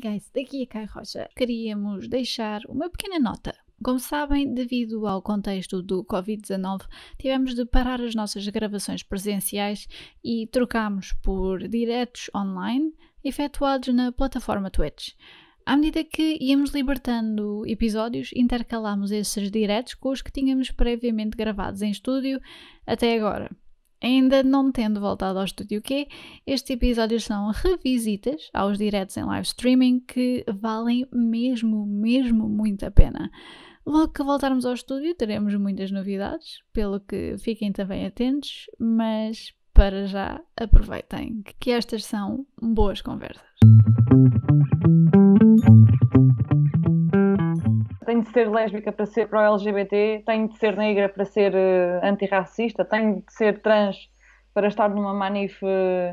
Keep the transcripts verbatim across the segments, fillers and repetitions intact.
Hey guys, daqui é Kai Rocha. Queríamos deixar uma pequena nota. Como sabem, devido ao contexto do covid dezenove, tivemos de parar as nossas gravações presenciais e trocámos por diretos online efetuados na plataforma Twitch. À medida que íamos libertando episódios, intercalámos esses diretos com os que tínhamos previamente gravados em estúdio até agora. Ainda não tendo voltado ao Estúdio Q, estes episódios são revisitas aos diretos em live streaming que valem mesmo, mesmo muito a pena. Logo que voltarmos ao estúdio teremos muitas novidades, pelo que fiquem também atentos, mas para já aproveitem que estas são boas conversas. Tenho de ser lésbica para ser pró-L G B T, tenho de ser negra para ser uh, antirracista, tenho de ser trans para estar numa manif uh,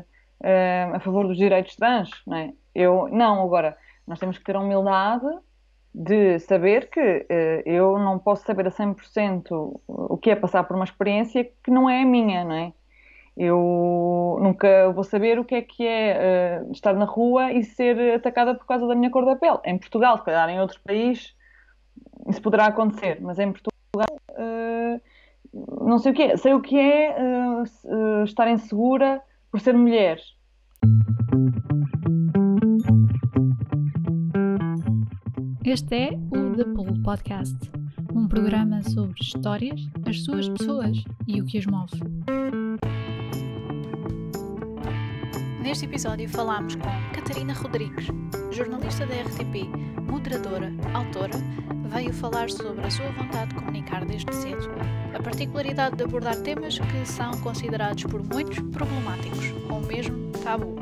uh, a favor dos direitos trans, não é? Eu, não, agora, nós temos que ter a humildade de saber que uh, eu não posso saber a cem por cento o que é passar por uma experiência que não é a minha, não é? Eu nunca vou saber o que é que é uh, estar na rua e ser atacada por causa da minha cor da pele. Em Portugal, se calhar em outro país, isso poderá acontecer, mas em Portugal uh, não sei o que é. Sei o que é uh, estar insegura por ser mulher. Este é o The Pool Podcast, um programa sobre histórias, as suas pessoas e o que as move. Neste episódio falámos com Catarina Rodrigues, jornalista da R T P, moderadora, autora, veio falar sobre a sua vontade de comunicar desde cedo, a particularidade de abordar temas que são considerados por muitos problemáticos, ou mesmo tabu.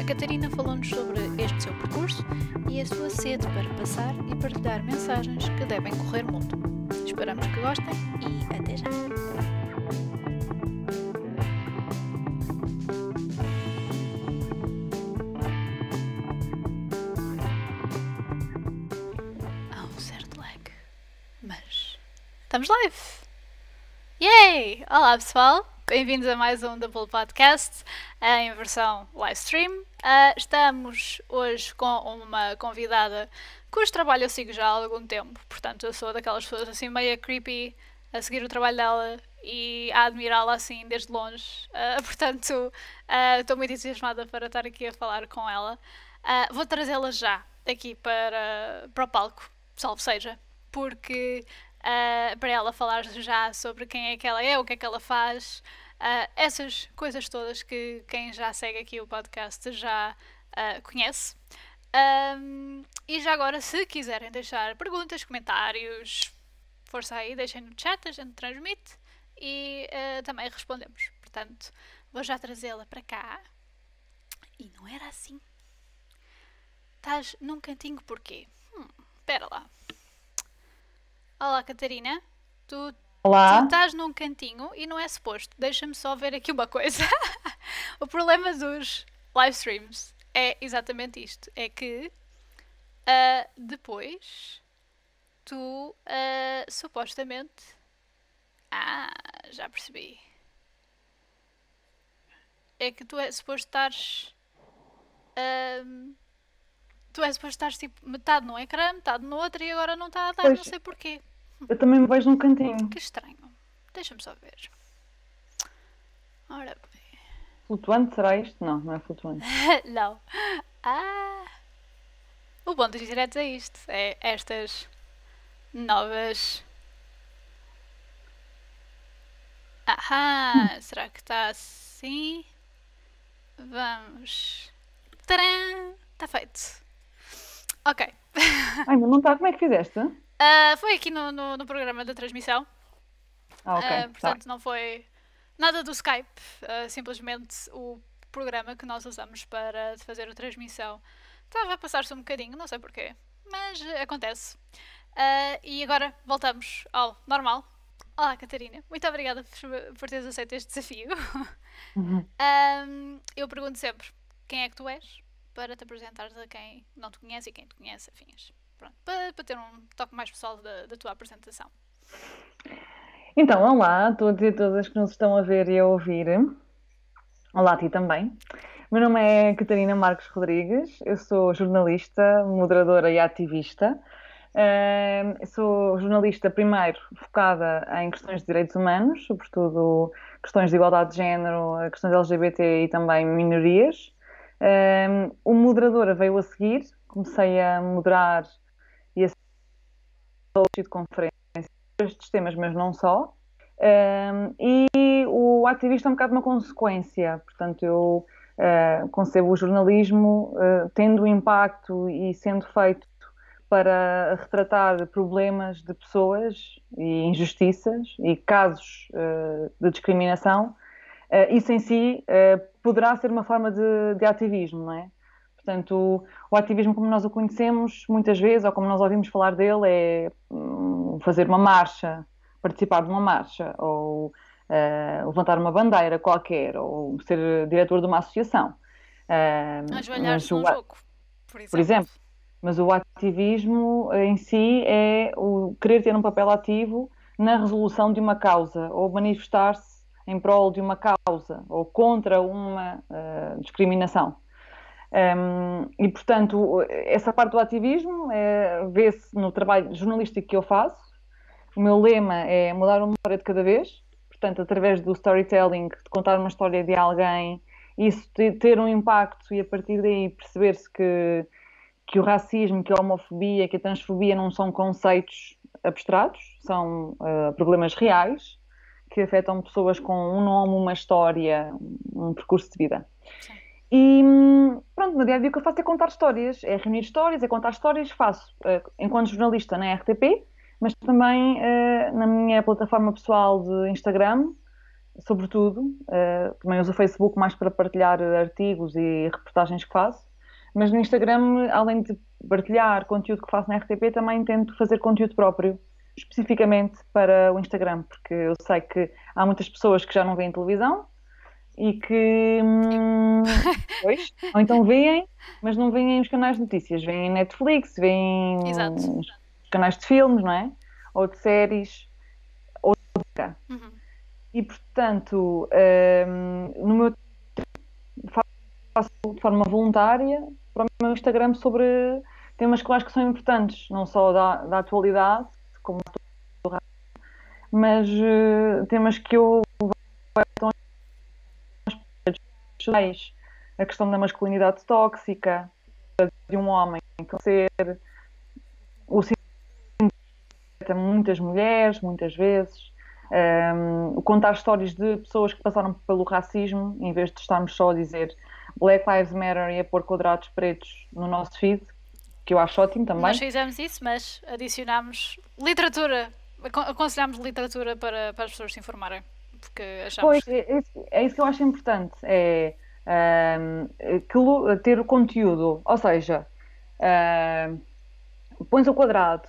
A Catarina falou-nos sobre este seu percurso e a sua sede para passar e partilhar mensagens que devem correr mundo. Esperamos que gostem e até já! Estamos live! Yay! Olá pessoal, bem-vindos a mais um The Pool Podcast em versão live stream. Uh, estamos hoje com uma convidada cujo trabalho eu sigo já há algum tempo, portanto eu sou daquelas pessoas assim meio creepy a seguir o trabalho dela e a admirá-la assim desde longe, uh, portanto estou uh, muito entusiasmada para estar aqui a falar com ela. Uh, vou trazê-la já aqui para, para o palco, salvo seja, porque... Uh, para ela falar já sobre quem é que ela é, o que é que ela faz, uh, essas coisas todas que quem já segue aqui o podcast já uh, conhece. Um, e já agora, se quiserem deixar perguntas, comentários, força aí, deixem no chat, a gente transmite e uh, também respondemos. Portanto, vou já trazê-la para cá. E não era assim. Estás num cantinho porquê? Hum, espera lá. Olá Catarina, tu, Olá. tu estás num cantinho e não é suposto, deixa-me só ver aqui uma coisa. O problema dos live streams é exatamente isto, é que uh, depois tu uh, supostamente... Ah, já percebi. É que tu é suposto estares... Uh, Tu és depois estás tipo metade num ecrã, metade no outro e agora não está a dar, pois, não sei porquê. Eu também me vejo num cantinho. Que estranho. Deixa-me só ver. Ora bem. Flutuante será isto? Não, não é flutuante. Não. Ah. O bom dos diretos é isto. É estas novas... Ahá. Hum. Será que está assim? Vamos. Tcharam. Está feito. Ok. Ai, não está. Como é que fizeste? Uh, foi aqui no, no, no programa da transmissão. Ah, ok. Uh, portanto, tá. Não foi nada do Skype. Uh, simplesmente o programa que nós usamos para fazer a transmissão estava a passar-se um bocadinho, não sei porquê. Mas acontece. Uh, e agora voltamos ao normal. Olá, Catarina. Muito obrigada por, por teres aceito este desafio. Uhum. Uh, eu pergunto sempre, quem é que tu és? Para te apresentares a quem não te conhece e quem te conhece, afins. Pronto, para, para ter um toque mais pessoal da, da tua apresentação. Então, olá a todos e a todas que nos estão a ver e a ouvir. Olá a ti também. Meu nome é Catarina Marques Rodrigues, eu sou jornalista, moderadora e ativista. Eu sou jornalista, primeiro, focada em questões de direitos humanos, sobretudo questões de igualdade de género, questões L G B T e também minorias. O moderadora veio a seguir, comecei a moderar e a assistir conferências destes temas, mas não só. E o ativista é um bocado uma consequência, portanto eu concebo o jornalismo tendo impacto e sendo feito para retratar problemas de pessoas e injustiças e casos uh, de discriminação, uh, isso em si uh, poderá ser uma forma de, de ativismo, não é? Portanto, o, o ativismo como nós o conhecemos muitas vezes, ou como nós ouvimos falar dele, é um, fazer uma marcha, participar de uma marcha, ou uh, levantar uma bandeira qualquer, ou ser diretor de uma associação. Uh, Ajoelhar-se num jogo, por exemplo. Por exemplo. Mas o ativismo em si é o querer ter um papel ativo na resolução de uma causa, ou manifestar-se em prol de uma causa, ou contra uma uh, discriminação. Um, e, portanto, essa parte do ativismo é, vê-se no trabalho jornalístico que eu faço. O meu lema é mudar uma história de cada vez, portanto, através do storytelling, de contar uma história de alguém, isso ter um impacto e, a partir daí, perceber-se que que o racismo, que a homofobia, que a transfobia não são conceitos abstratos, são uh, problemas reais que afetam pessoas com um nome, uma história, um percurso de vida. Sim. E pronto, no dia a dia o que eu faço é contar histórias, é reunir histórias, é contar histórias, faço uh, enquanto jornalista na R T P, mas também uh, na minha plataforma pessoal de Instagram, sobretudo, uh, também uso o Facebook mais para partilhar artigos e reportagens que faço. Mas no Instagram, além de partilhar conteúdo que faço na R T P, também tento fazer conteúdo próprio, especificamente para o Instagram, porque eu sei que há muitas pessoas que já não veem televisão e que, hum, pois, ou então veem, mas não veem os canais de notícias, veem Netflix, veem os canais de filmes, não é? Ou de séries, ou de música. Uhum. E, portanto, hum, no meu faço de forma voluntária para o meu Instagram sobre temas que eu acho que são importantes, não só da, da atualidade, como do rádio, mas uh, temas que eu a questão da masculinidade tóxica, de um homem ser o a muitas mulheres, muitas vezes, um, contar histórias de pessoas que passaram pelo racismo, em vez de estarmos só a dizer Black Lives Matter e a pôr quadrados pretos no nosso feed, que eu acho ótimo também. Nós fizemos isso, mas adicionámos literatura, aconselhámos literatura para, para as pessoas se informarem, porque achamos... Pois, é, é isso que eu acho importante, é um, ter o conteúdo, ou seja, um, pões o quadrado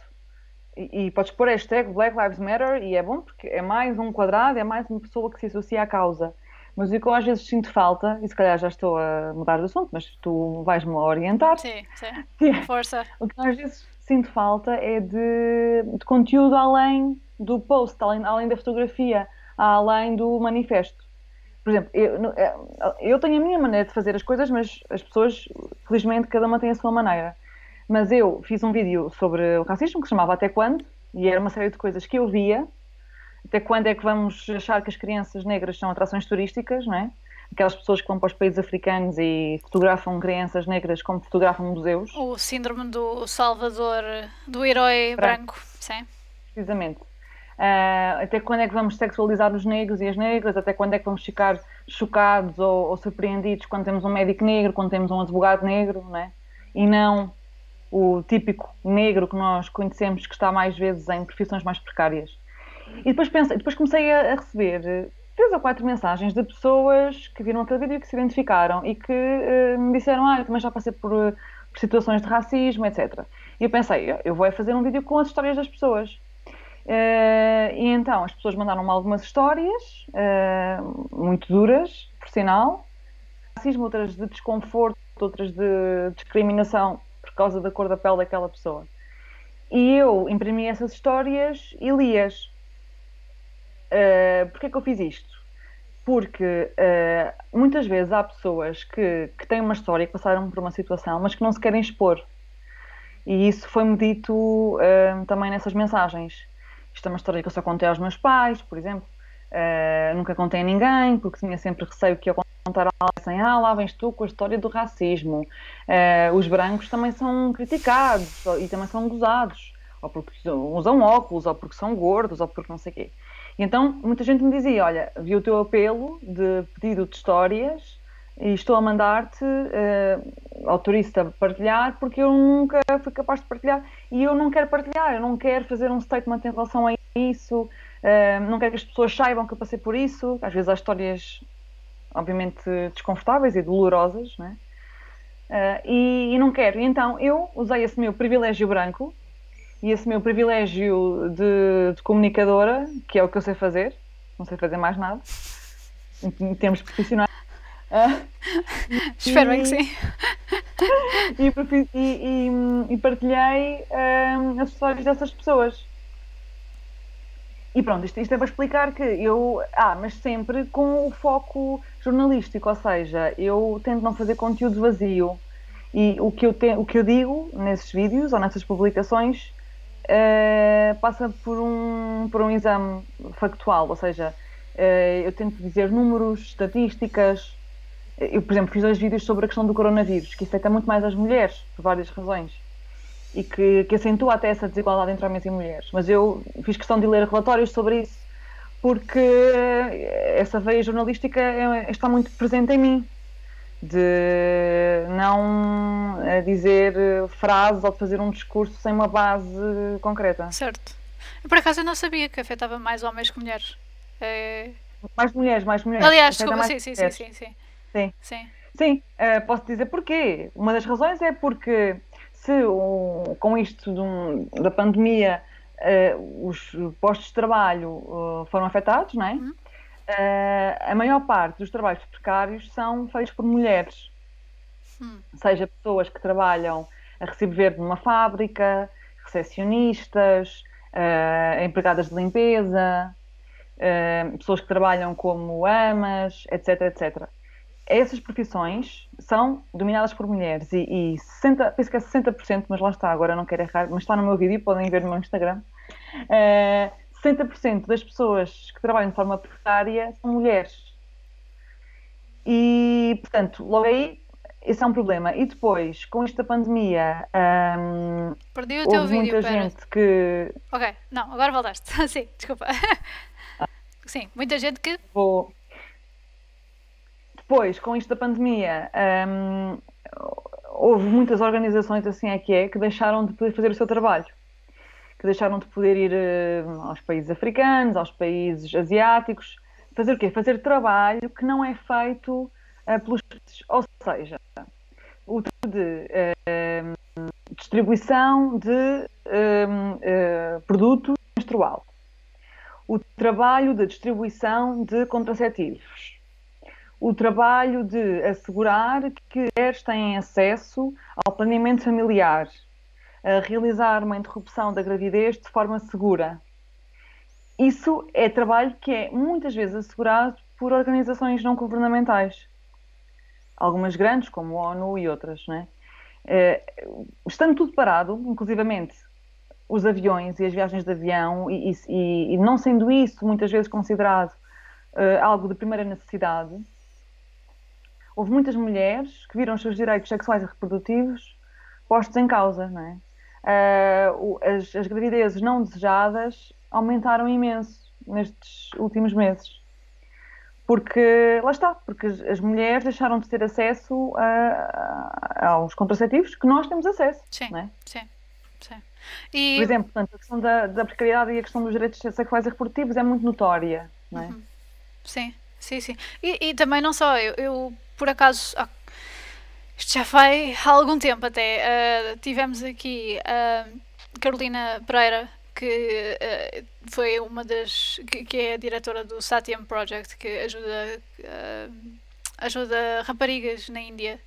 e, e podes pôr hashtag Black Lives Matter e é bom porque é mais um quadrado, é mais uma pessoa que se associa à causa. Mas o que eu às vezes sinto falta, e se calhar já estou a mudar de assunto, mas tu vais-me orientar. Sim, sim. Força. O que eu às vezes sinto falta é de, de conteúdo além do post, além, além da fotografia, além do manifesto. Por exemplo, eu, eu tenho a minha maneira de fazer as coisas, mas as pessoas, felizmente, cada uma tem a sua maneira. Mas eu fiz um vídeo sobre o racismo, que se chamava Até Quando? E era uma série de coisas que eu via. Até quando é que vamos achar que as crianças negras são atrações turísticas, não é? Aquelas pessoas que vão para os países africanos e fotografam crianças negras como fotografam museus. O síndrome do salvador, do herói branco, branco. Sim. Precisamente. Uh, até quando é que vamos sexualizar os negros e as negras? Até quando é que vamos ficar chocados ou, ou surpreendidos quando temos um médico negro, quando temos um advogado negro, não é? E não o típico negro que nós conhecemos que está mais vezes em profissões mais precárias. E depois, pensei, depois comecei a receber três ou quatro mensagens de pessoas que viram aquele vídeo e que se identificaram e que uh, me disseram, ah, eu também já passei por, por situações de racismo, etcétera. E eu pensei, eu vou fazer um vídeo com as histórias das pessoas. Uh, e então, as pessoas mandaram-me algumas histórias, uh, muito duras, por sinal, racismo, outras de desconforto, outras de discriminação por causa da cor da pele daquela pessoa. E eu imprimi essas histórias e li-as. Uh, porque é que eu fiz isto? porque uh, muitas vezes há pessoas que, que têm uma história e que passaram por uma situação, mas que não se querem expor. E isso foi-me dito uh, também nessas mensagens. Isto é uma história que eu só contei aos meus pais, por exemplo. Uh, nunca contei a ninguém, porque tinha sempre receio que eu contar a alguém assim, ah, lá vens tu com a história do racismo. Uh, os brancos também são criticados e também são gozados. Ou porque usam óculos, ou porque são gordos, ou porque não sei o quê. E então, muita gente me dizia, olha, vi o teu apelo de pedido de histórias e estou a mandar-te uh, ao turista partilhar, porque eu nunca fui capaz de partilhar e eu não quero partilhar, eu não quero fazer um statement em relação a isso, uh, não quero que as pessoas saibam que eu passei por isso. Às vezes há histórias, obviamente, desconfortáveis e dolorosas, não é? uh, e, e não quero. E então, eu usei esse meu privilégio branco e esse meu privilégio de, de comunicadora, que é o que eu sei fazer, não sei fazer mais nada, em termos profissionais. Uh, Espero e, bem que sim. E, e, e, e partilhei uh, as histórias dessas pessoas. E pronto, isto, isto é para explicar que eu... Ah, mas sempre com o foco jornalístico, ou seja, eu tento não fazer conteúdo vazio. E o que eu, te, o que eu digo nesses vídeos ou nessas publicações... Uh, passa por um, por um exame factual, ou seja, uh, eu tento dizer números, estatísticas. Eu, por exemplo, fiz dois vídeos sobre a questão do coronavírus, que afeta muito mais as mulheres, por várias razões, e que, que acentua até essa desigualdade entre homens e mulheres. Mas eu fiz questão de ler relatórios sobre isso, porque essa veia jornalística está muito presente em mim, de não dizer frases ou de fazer um discurso sem uma base concreta. Certo. Por acaso eu não sabia que afetava mais homens que mulheres. É... Mais mulheres, mais mulheres. Aliás, desculpa, sim, sim, sim, sim, sim. Sim, sim. Sim. Uh, posso dizer porquê. Uma das razões é porque se um, com isto de um, da pandemia uh, os postos de trabalho uh, foram afetados, não é? Uhum. Uh, a maior parte dos trabalhos precários são feitos por mulheres, hum. seja pessoas que trabalham a recibo verde numa fábrica, recepcionistas, uh, empregadas de limpeza, uh, pessoas que trabalham como amas, etc, etcétera. Essas profissões são dominadas por mulheres e, e sessenta, penso que é sessenta por cento, mas lá está, agora não quero errar, mas está no meu vídeo, podem ver no meu Instagram. Uh, sessenta por cento das pessoas que trabalham de forma precária são mulheres. E, portanto, logo aí, esse é um problema. E depois, com esta pandemia, hum, perdi o teu vídeo, muita para... gente que... Ok, não, agora voltaste. Sim, desculpa. Ah. Sim, muita gente que... Vou... Depois, com isto da pandemia, hum, houve muitas organizações, assim é que é, que deixaram de poder fazer o seu trabalho. Que deixaram de poder ir uh, aos países africanos, aos países asiáticos, fazer o quê? Fazer trabalho que não é feito uh, pelos... Ou seja, o tipo de uh, distribuição de uh, uh, produto menstrual, o trabalho de distribuição de contraceptivos, o trabalho de assegurar que mulheres têm acesso ao planeamento familiar, a realizar uma interrupção da gravidez de forma segura. Isso é trabalho que é muitas vezes assegurado por organizações não governamentais. Algumas grandes, como a ONU e outras, não é? Uh, estando tudo parado, inclusivamente os aviões e as viagens de avião, e, e, e não sendo isso muitas vezes considerado uh, algo de primeira necessidade, houve muitas mulheres que viram os seus direitos sexuais e reprodutivos postos em causa, não é? Uh, as, as gravidezes não desejadas aumentaram imenso nestes últimos meses, porque, lá está, porque as, as mulheres deixaram de ter acesso a, a, aos contraceptivos que nós temos acesso. Sim, não é? Sim, sim. E... Por exemplo, portanto, a questão da, da precariedade e a questão dos direitos sexuais e reprodutivos é muito notória, não é? Uhum. Sim, sim, sim. E, e também não só, eu, eu por acaso... Ah, isto já foi há algum tempo até. Uh, tivemos aqui a uh, Carolina Pereira, que uh, foi uma das... Que, que é a diretora do Satyam Project, que ajuda, uh, ajuda raparigas na Índia.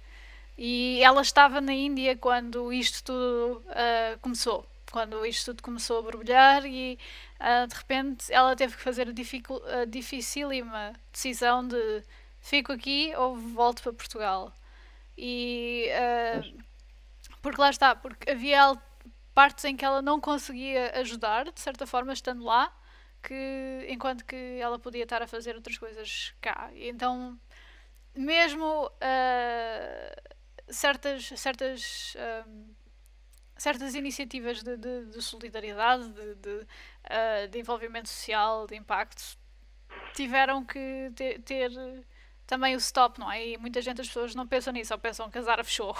E ela estava na Índia quando isto tudo uh, começou. quando isto tudo começou a borbulhar e uh, de repente ela teve que fazer a, dificil, a dificílima decisão de fico aqui ou volto para Portugal. E uh, porque lá está, porque havia partes em que ela não conseguia ajudar, de certa forma, estando lá, que, enquanto que ela podia estar a fazer outras coisas cá. E então, mesmo uh, certas, certas, um, certas iniciativas de, de, de solidariedade, de, de, uh, de envolvimento social, de impacto, tiveram que ter, ter também o stop, não é? E muita gente, as pessoas não pensam nisso, só pensam que a Zara fechou.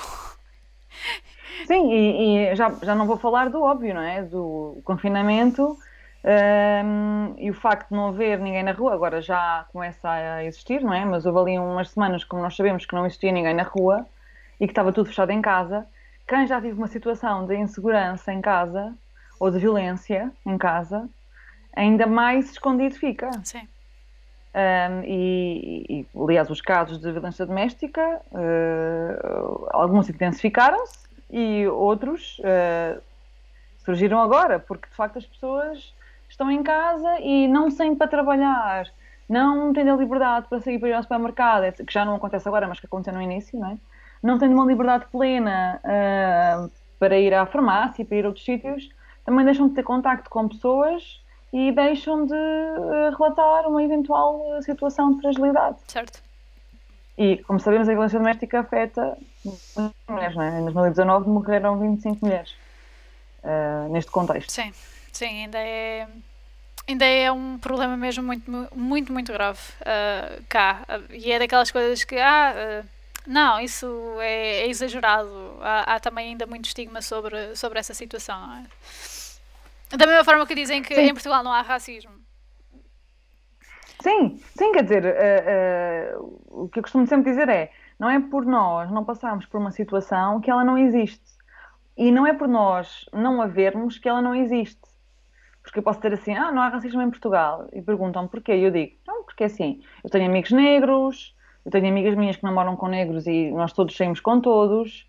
Sim, e, e já, já não vou falar do óbvio, não é? Do confinamento um, e o facto de não haver ninguém na rua. Agora já começa a existir, não é? Mas houve ali umas semanas, como nós sabemos, que não existia ninguém na rua e que estava tudo fechado em casa. Quem já vive uma situação de insegurança em casa ou de violência em casa, ainda mais escondido fica. Sim. Um, e, e, aliás, os casos de violência doméstica, uh, alguns intensificaram-se e outros uh, surgiram agora, porque de facto as pessoas estão em casa e não saem para trabalhar, não têm a liberdade para sair para ir ao supermercado, que já não acontece agora, mas que aconteceu no início, não é? Não têm uma liberdade plena uh, para ir à farmácia, para ir a outros sítios, também deixam de ter contacto com pessoas e deixam de uh, relatar uma eventual uh, situação de fragilidade. Certo. E, como sabemos, a violência doméstica afeta mulheres, não é? Em dois mil e dezanove morreram vinte e cinco mulheres uh, neste contexto. Sim, sim, ainda é, ainda é um problema mesmo muito, muito, muito grave uh, cá. E é daquelas coisas que, ah, uh, não, isso é, é exagerado. Há, há também ainda muito estigma sobre, sobre essa situação, não é? Da mesma forma que dizem que sim, em Portugal não há racismo. Sim, sim, quer dizer, uh, uh, o que eu costumo sempre dizer é, não é por nós não passarmos por uma situação que ela não existe. E não é por nós não a vermos que ela não existe. Porque eu posso dizer assim, ah, não há racismo em Portugal. E perguntam-me porquê. E eu digo, não, porque é assim, eu tenho amigos negros, eu tenho amigas minhas que namoram com negros e nós todos saímos com todos.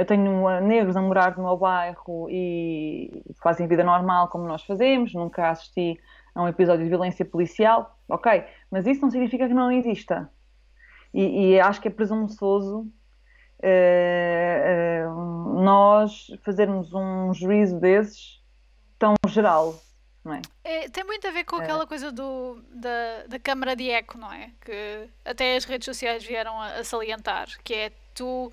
Eu tenho negros a morar no meu bairro e fazem vida normal como nós fazemos, nunca assisti a um episódio de violência policial, ok, mas isso não significa que não exista. E, e acho que é presunçoso uh, uh, nós fazermos um juízo desses tão geral, não é? É, tem muito a ver com aquela é. coisa do, da, da câmara de eco, não é? Que até as redes sociais vieram a, a salientar, que é tu...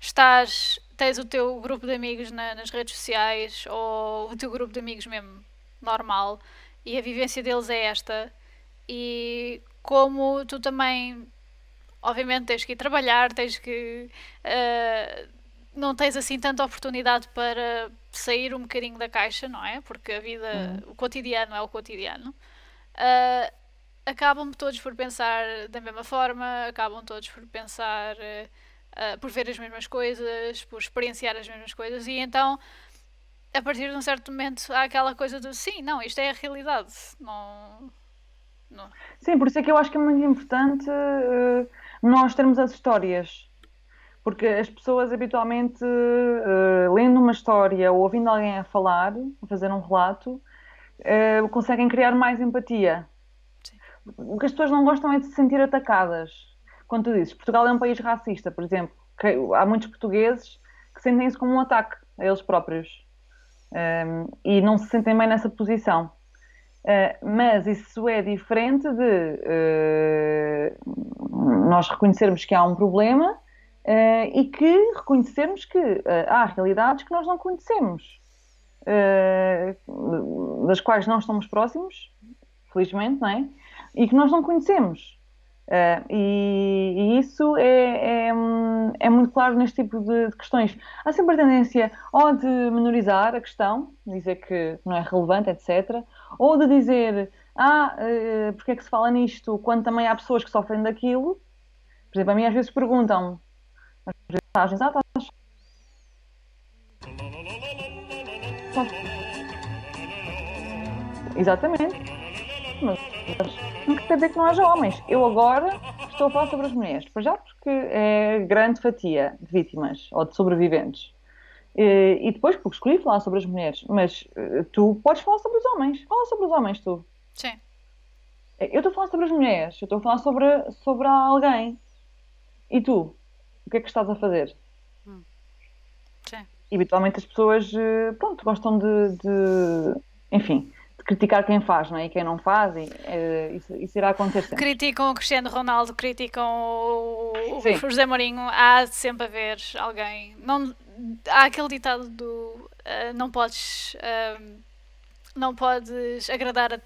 Estás, tens o teu grupo de amigos na, nas redes sociais ou o teu grupo de amigos mesmo normal e a vivência deles é esta e como tu também obviamente tens que ir trabalhar, tens que uh, não tens assim tanta oportunidade para sair um bocadinho da caixa, não é? Porque a vida, o cotidiano é o cotidiano. Uh, acabam todos por pensar da mesma forma, acabam todos por pensar... Uh, Uh, por ver as mesmas coisas, por experienciar as mesmas coisas e então a partir de um certo momento há aquela coisa do sim, não, isto é a realidade, não, não. Sim, por isso é que eu acho que é muito importante uh, nós termos as histórias, porque as pessoas habitualmente uh, lendo uma história ou ouvindo alguém a falar, a fazer um relato, uh, conseguem criar mais empatia. Sim. O que as pessoas não gostam é de se sentir atacadas. Quando tu dizes, Portugal é um país racista, por exemplo, que há muitos portugueses que sentem isso como um ataque a eles próprios um, e não se sentem bem nessa posição. Uh, mas isso é diferente de uh, nós reconhecermos que há um problema uh, e que reconhecermos que uh, há realidades que nós não conhecemos, uh, das quais não estamos próximos, felizmente, não é? E que nós não conhecemos. Uh, e, e isso é, é, é muito claro neste tipo de, de questões. Há sempre a tendência ou de menorizar a questão, dizer que não é relevante, etcétera, ou de dizer, ah, uh, porque é que se fala nisto quando também há pessoas que sofrem daquilo. Por exemplo, a mim às vezes perguntam-me, às vezes, ah, estás exatamente, mas não quer dizer que não haja homens. Eu agora estou a falar sobre as mulheres, por já porque é grande fatia de vítimas ou de sobreviventes. E depois, porque escolhi falar sobre as mulheres, mas tu podes falar sobre os homens. Fala sobre os homens, tu. Sim. Eu estou a falar sobre as mulheres, eu estou a falar sobre, sobre alguém. E tu? O que é que estás a fazer? Hum. Sim. Habitualmente as pessoas, pronto, gostam de, de, enfim, de criticar quem faz, não é? E quem não faz, e, é, isso, isso irá acontecer sempre. Criticam o Cristiano Ronaldo, criticam o, o José Mourinho, há sempre a ver alguém... Não, há aquele ditado do uh, não podes uh, não podes agradar a,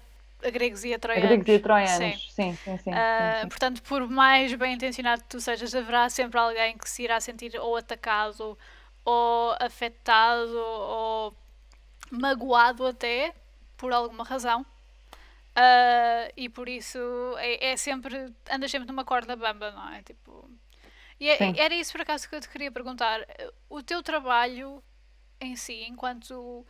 a gregos e a troianos. A gregos e a troianos, sim, sim, sim, sim, uh, sim, sim. Portanto, por mais bem intencionado que tu sejas, haverá sempre alguém que se irá sentir ou atacado, ou afetado, ou magoado até, por alguma razão. Uh, e por isso é, é sempre, andas sempre numa corda bamba, não é? Tipo... E era isso, por acaso, que eu te queria perguntar. O teu trabalho em si, enquanto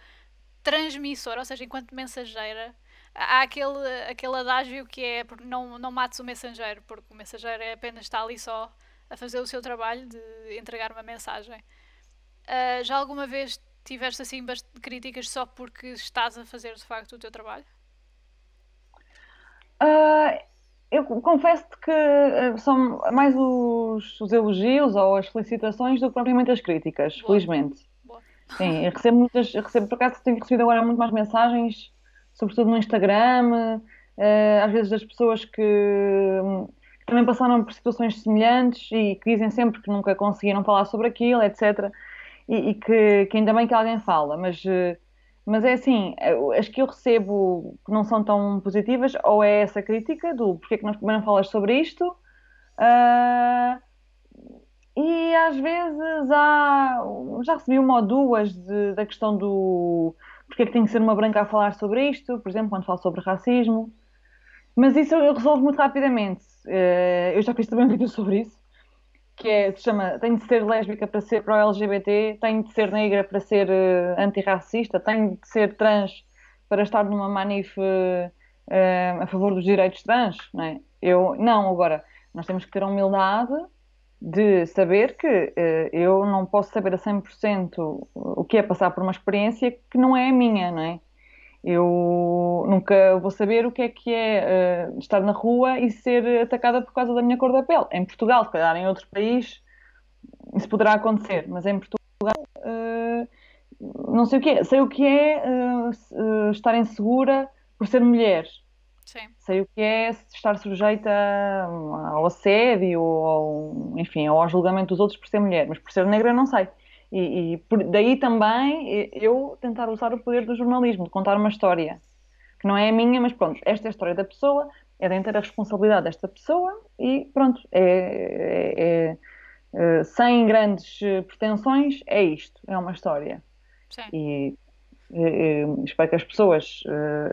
transmissora, ou seja, enquanto mensageira, há aquele, aquele adágio que é não, não mates o mensageiro, porque o mensageiro apenas está ali só a fazer o seu trabalho de entregar uma mensagem. Uh, já alguma vez tiveste assim críticas só porque estás a fazer de facto o teu trabalho? Uh... Eu confesso-te que são mais os, os elogios ou as felicitações do que propriamente as críticas, boa, felizmente. Boa. Sim, eu recebo muitas, eu recebo, por acaso tenho recebido agora muito mais mensagens, sobretudo no Instagram, às vezes das pessoas que também passaram por situações semelhantes e que dizem sempre que nunca conseguiram falar sobre aquilo, etcétera. E, e que, que ainda bem que alguém fala, mas... Mas é assim, as que eu recebo que não são tão positivas, ou é essa crítica do porque é que não falas sobre isto, uh, e às vezes há, já recebi uma ou duas de, da questão do porque é que tem que ser uma branca a falar sobre isto, por exemplo, quando falo sobre racismo, mas isso eu resolvo muito rapidamente. Uh, eu já fiz também um vídeo sobre isso, que é, se chama, tenho de ser lésbica para ser pró-L G B T, tenho de ser negra para ser uh, antirracista, tenho de ser trans para estar numa manif uh, a favor dos direitos trans, não é? Eu, não, agora, nós temos que ter a humildade de saber que uh, eu não posso saber a cem por cento o que é passar por uma experiência que não é a minha, não é? Eu nunca vou saber o que é que é uh, estar na rua e ser atacada por causa da minha cor da pele. Em Portugal, se calhar em outro país, isso poderá acontecer, mas em Portugal uh, não sei o que é. Sei o que é uh, estar insegura por ser mulher. Sim. Sei o que é estar sujeita ao assédio, ou, enfim, ou ao julgamento dos outros por ser mulher, mas por ser negra não sei. E, e por, daí também eu tentar usar o poder do jornalismo, de contar uma história, que não é a minha, mas pronto, esta é a história da pessoa, é da inteira responsabilidade desta pessoa e pronto, é, é, é, é, sem grandes pretensões, é isto, é uma história. Sim. E é, é, espero que as pessoas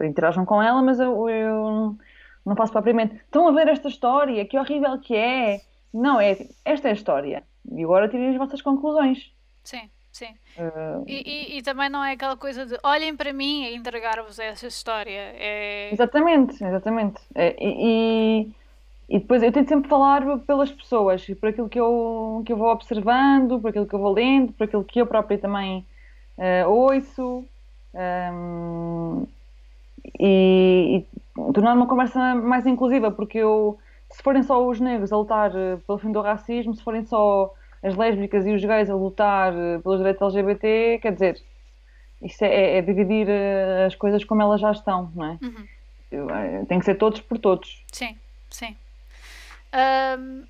é, interajam com ela, mas eu, eu não passo propriamente, estão a ver esta história, que horrível que é, não, é esta é a história, e agora tirem as vossas conclusões. Sim, sim. Uh... E, e, e também não é aquela coisa de olhem para mim e entregar-vos essa história. É... Exatamente, exatamente. É, e, e depois eu tento sempre falar pelas pessoas, por aquilo que eu, que eu vou observando, por aquilo que eu vou lendo, por aquilo que eu própria também uh, ouço. Um, e, e tornar uma conversa mais inclusiva, porque eu, se forem só os negros a lutar pelo fim do racismo, se forem só as lésbicas e os gays a lutar pelos direitos L G B T, quer dizer, isso é, é dividir as coisas como elas já estão, não é? Uhum. Tem que ser todos por todos. Sim, sim. Um,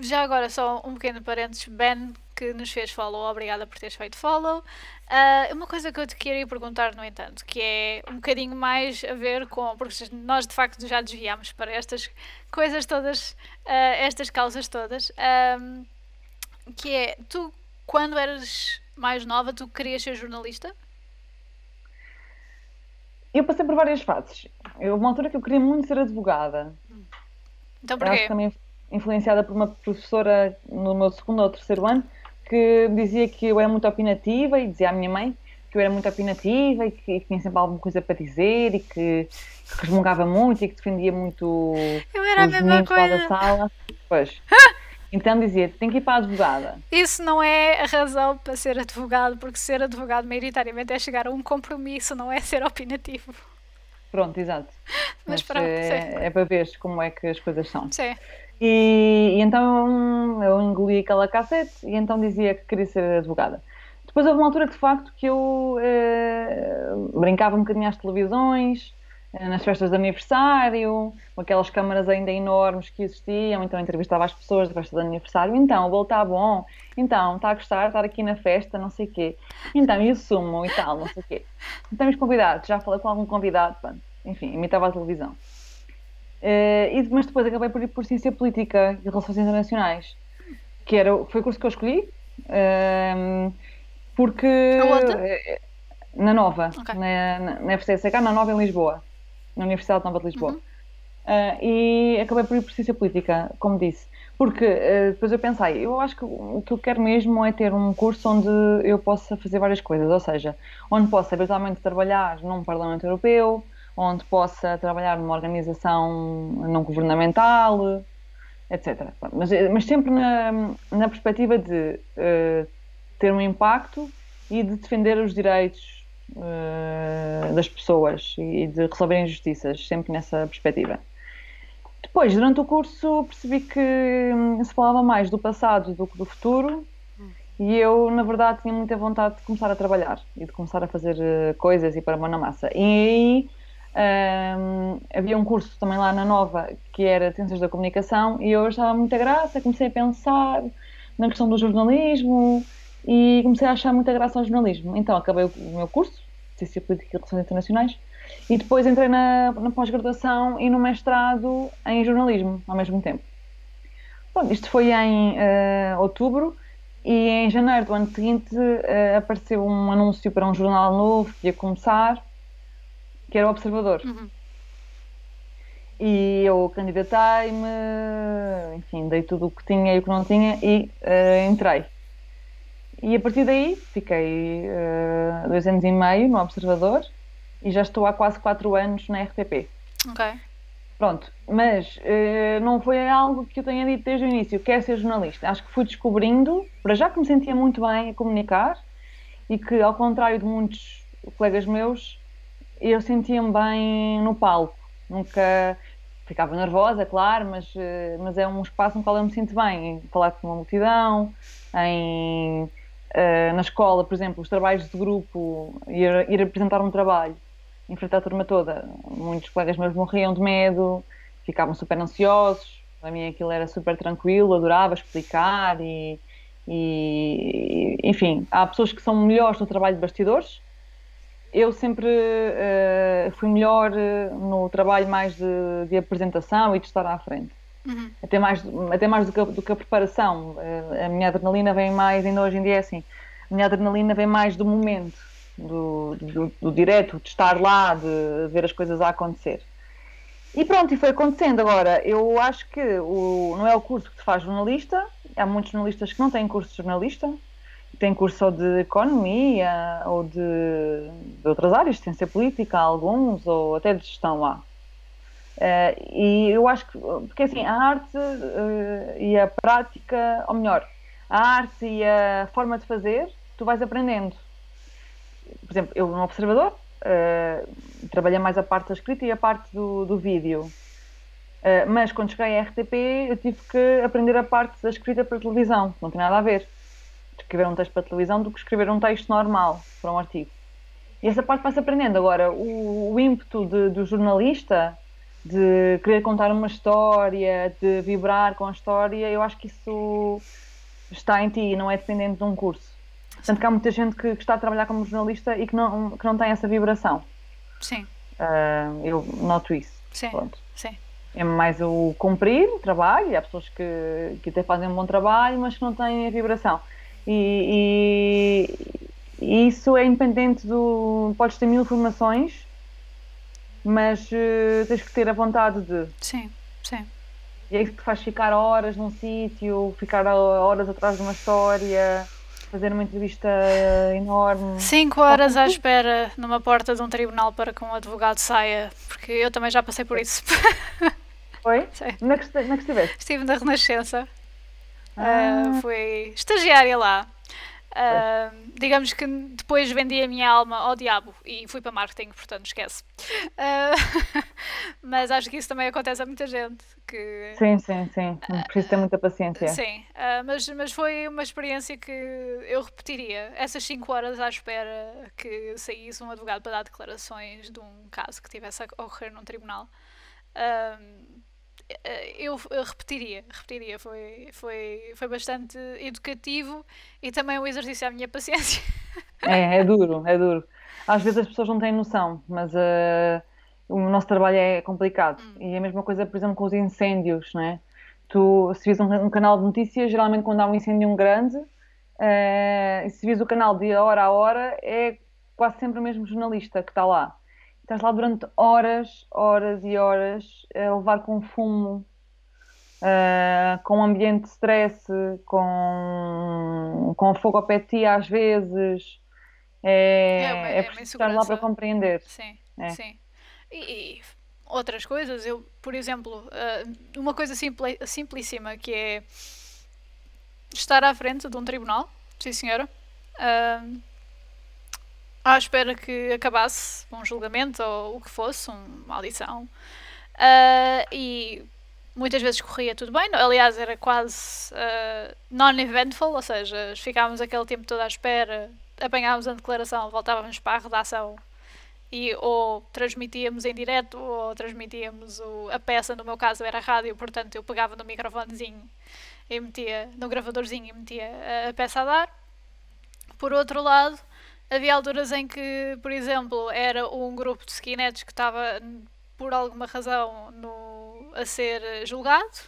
já agora só um pequeno parênteses, Ben, que nos fez follow, obrigada por teres feito follow. Uh, uma coisa que eu te queria perguntar, no entanto, que é um bocadinho mais a ver com... Porque nós, de facto, já desviámos para estas coisas todas, uh, estas causas todas... Um, que é, tu, quando eras mais nova, tu querias ser jornalista? Eu passei por várias fases. Eu, uma altura que eu queria muito ser advogada. Então porquê? Eu acho também influenciada por uma professora no meu segundo ou terceiro ano, que dizia que eu era muito opinativa, e dizia à minha mãe que eu era muito opinativa e que, e que tinha sempre alguma coisa para dizer e que, que resmungava muito e que defendia muito eu era os a mesma coisa. Da sala. Pois. Então dizia, tem que ir para a advogada. Isso não é a razão para ser advogado, porque ser advogado maioritariamente é chegar a um compromisso, não é ser opinativo. Pronto, exato. Mas, Mas pronto, é, é para ver como é que as coisas são. Sim. E, e então eu engoli aquela cassete e então dizia que queria ser advogada. Depois houve uma altura que de facto que eu eh, brincava um bocadinho às televisões, eh, nas festas de aniversário, com aquelas câmaras ainda enormes que existiam, então entrevistava as pessoas de festa de aniversário, então, o bolo está bom, então, está a gostar, estar aqui na festa, não sei o quê, então, e o sumo e tal, não sei o quê. Então, os convidados, já falei com algum convidado, pronto. Enfim, imitava a televisão. Uh, e, mas depois acabei por ir por Ciência Política e Relações Internacionais, que era, foi o curso que eu escolhi, uh, porque... Uh, na Nova, okay. na, na, na F C S H, na Nova em Lisboa, na Universidade Nova de Lisboa. Uhum. Uh, e acabei por ir por Ciência Política, como disse, porque uh, depois eu pensei, eu acho que o que eu quero mesmo é ter um curso onde eu possa fazer várias coisas, ou seja, onde possa habitualmente trabalhar num Parlamento Europeu, onde possa trabalhar numa organização não-governamental, etcétera. Mas, mas sempre na, na perspectiva de uh, ter um impacto e de defender os direitos uh, das pessoas e de resolver injustiças, sempre nessa perspectiva. Depois, durante o curso, percebi que se falava mais do passado do que do futuro e eu, na verdade, tinha muita vontade de começar a trabalhar e de começar a fazer coisas e para a mão na massa. E aí, Um, havia um curso também lá na Nova que era Ciências da Comunicação e eu achava muita graça, comecei a pensar na questão do jornalismo e comecei a achar muita graça ao jornalismo. Então acabei o meu curso de Ciência Política e Relações Internacionais e depois entrei na, na pós-graduação e no mestrado em jornalismo ao mesmo tempo. Bom, isto foi em uh, outubro e em janeiro do ano seguinte uh, apareceu um anúncio para um jornal novo que ia começar, que era o Observador. Uhum. E eu candidatei-me, enfim, dei tudo o que tinha e o que não tinha e uh, entrei. E a partir daí fiquei uh, dois anos e meio no Observador e já estou há quase quatro anos na R T P. Ok. Pronto, mas uh, não foi algo que eu tenha dito desde o início, quero ser jornalista. Acho que fui descobrindo, para já que me sentia muito bem a comunicar e que, ao contrário de muitos colegas meus, eu sentia-me bem no palco, nunca ficava nervosa, claro, mas, mas é um espaço no qual eu me sinto bem, em falar com uma multidão, em, uh, na escola, por exemplo, os trabalhos de grupo, ir, ir apresentar um trabalho, enfrentar a turma toda, muitos colegas meus morriam de medo, ficavam super ansiosos, para mim aquilo era super tranquilo, adorava explicar e, e enfim, há pessoas que são melhores no trabalho de bastidores. Eu sempre uh, fui melhor uh, no trabalho mais de, de apresentação e de estar à frente. Uhum. Até mais, até mais do, que a, do que a preparação. Uh, a minha adrenalina vem mais, ainda hoje em dia é assim, a minha adrenalina vem mais do momento, do, do, do direto, de estar lá, de ver as coisas a acontecer. E pronto, e foi acontecendo. Agora, eu acho que o, não é o curso que te faz jornalista, há muitos jornalistas que não têm curso de jornalista, tem curso ou de economia ou de, de outras áreas, de ciência política, alguns, ou até de gestão lá. Uh, e eu acho que, porque assim, a arte uh, e a prática, ou melhor, a arte e a forma de fazer, tu vais aprendendo. Por exemplo, eu no Observador, uh, trabalhei mais a parte da escrita e a parte do, do vídeo. Uh, mas quando cheguei à R T P, eu tive que aprender a parte da escrita para a televisão, não tem nada a ver. Escrever um texto para a televisão do que escrever um texto normal para um artigo. E essa parte vai-se aprendendo. Agora, o, o ímpeto de, do jornalista de querer contar uma história, de vibrar com a história, eu acho que isso está em ti e não é dependente de um curso. Portanto, que há muita gente que, que está a trabalhar como jornalista e que não, que não tem essa vibração. Sim. Uh, eu noto isso. Sim. Pronto. Sim. É mais o cumprir o trabalho. Há pessoas que, que até fazem um bom trabalho, mas que não têm a vibração. E, e, e isso é independente do... Podes ter mil formações, mas uh, tens que ter a vontade de... Sim, sim. E é isso que te faz ficar horas num sítio, ficar horas atrás de uma história, fazer uma entrevista enorme... Cinco horas à espera numa porta de um tribunal para que um advogado saia, porque eu também já passei por isso. Foi? Sim. Na que, na que estiveste? Estive na Renascença. Ah. Uh, foi estagiária lá. Uh, digamos que depois vendi a minha alma ao diabo e fui para marketing, portanto esquece. Uh, mas acho que isso também acontece a muita gente. Que, sim, sim, sim. Uh, preciso ter muita paciência. Sim, uh, mas, mas foi uma experiência que eu repetiria. Essas cinco horas à espera que saísse um advogado para dar declarações de um caso que tivesse a ocorrer num tribunal. Uh, Eu, eu repetiria, repetiria, foi, foi, foi bastante educativo e também um exercício à minha paciência. É, é duro, é duro. Às vezes as pessoas não têm noção, mas uh, o nosso trabalho é complicado. Hum. E a mesma coisa, por exemplo, com os incêndios, né? Tu, se vis um, um canal de notícias, geralmente quando há um incêndio grande, uh, se vis o canal de hora a hora, é quase sempre o mesmo jornalista que está lá. Estás lá durante horas, horas e horas a levar com fumo, uh, com ambiente de stress, com, com fogo ao pé de ti às vezes. É, é, uma, é, é preciso estar lá para compreender. Sim, é. Sim. E, e outras coisas, eu, por exemplo, uh, uma coisa simpli, simplíssima que é estar à frente de um tribunal, sim senhora, uh, à espera que acabasse um julgamento ou o que fosse, uma audição, uh, e muitas vezes corria tudo bem, aliás era quase uh, non-eventful, ou seja, ficávamos aquele tempo todo à espera, apanhávamos a declaração, voltávamos para a redação e ou transmitíamos em direto ou transmitíamos o, a peça, no meu caso era a rádio, portanto eu pegava no microfonezinho e metia, no gravadorzinho e metia a, a peça a dar. Por outro lado, havia alturas em que, por exemplo, era um grupo de skinheads que estava, por alguma razão, no, a ser julgado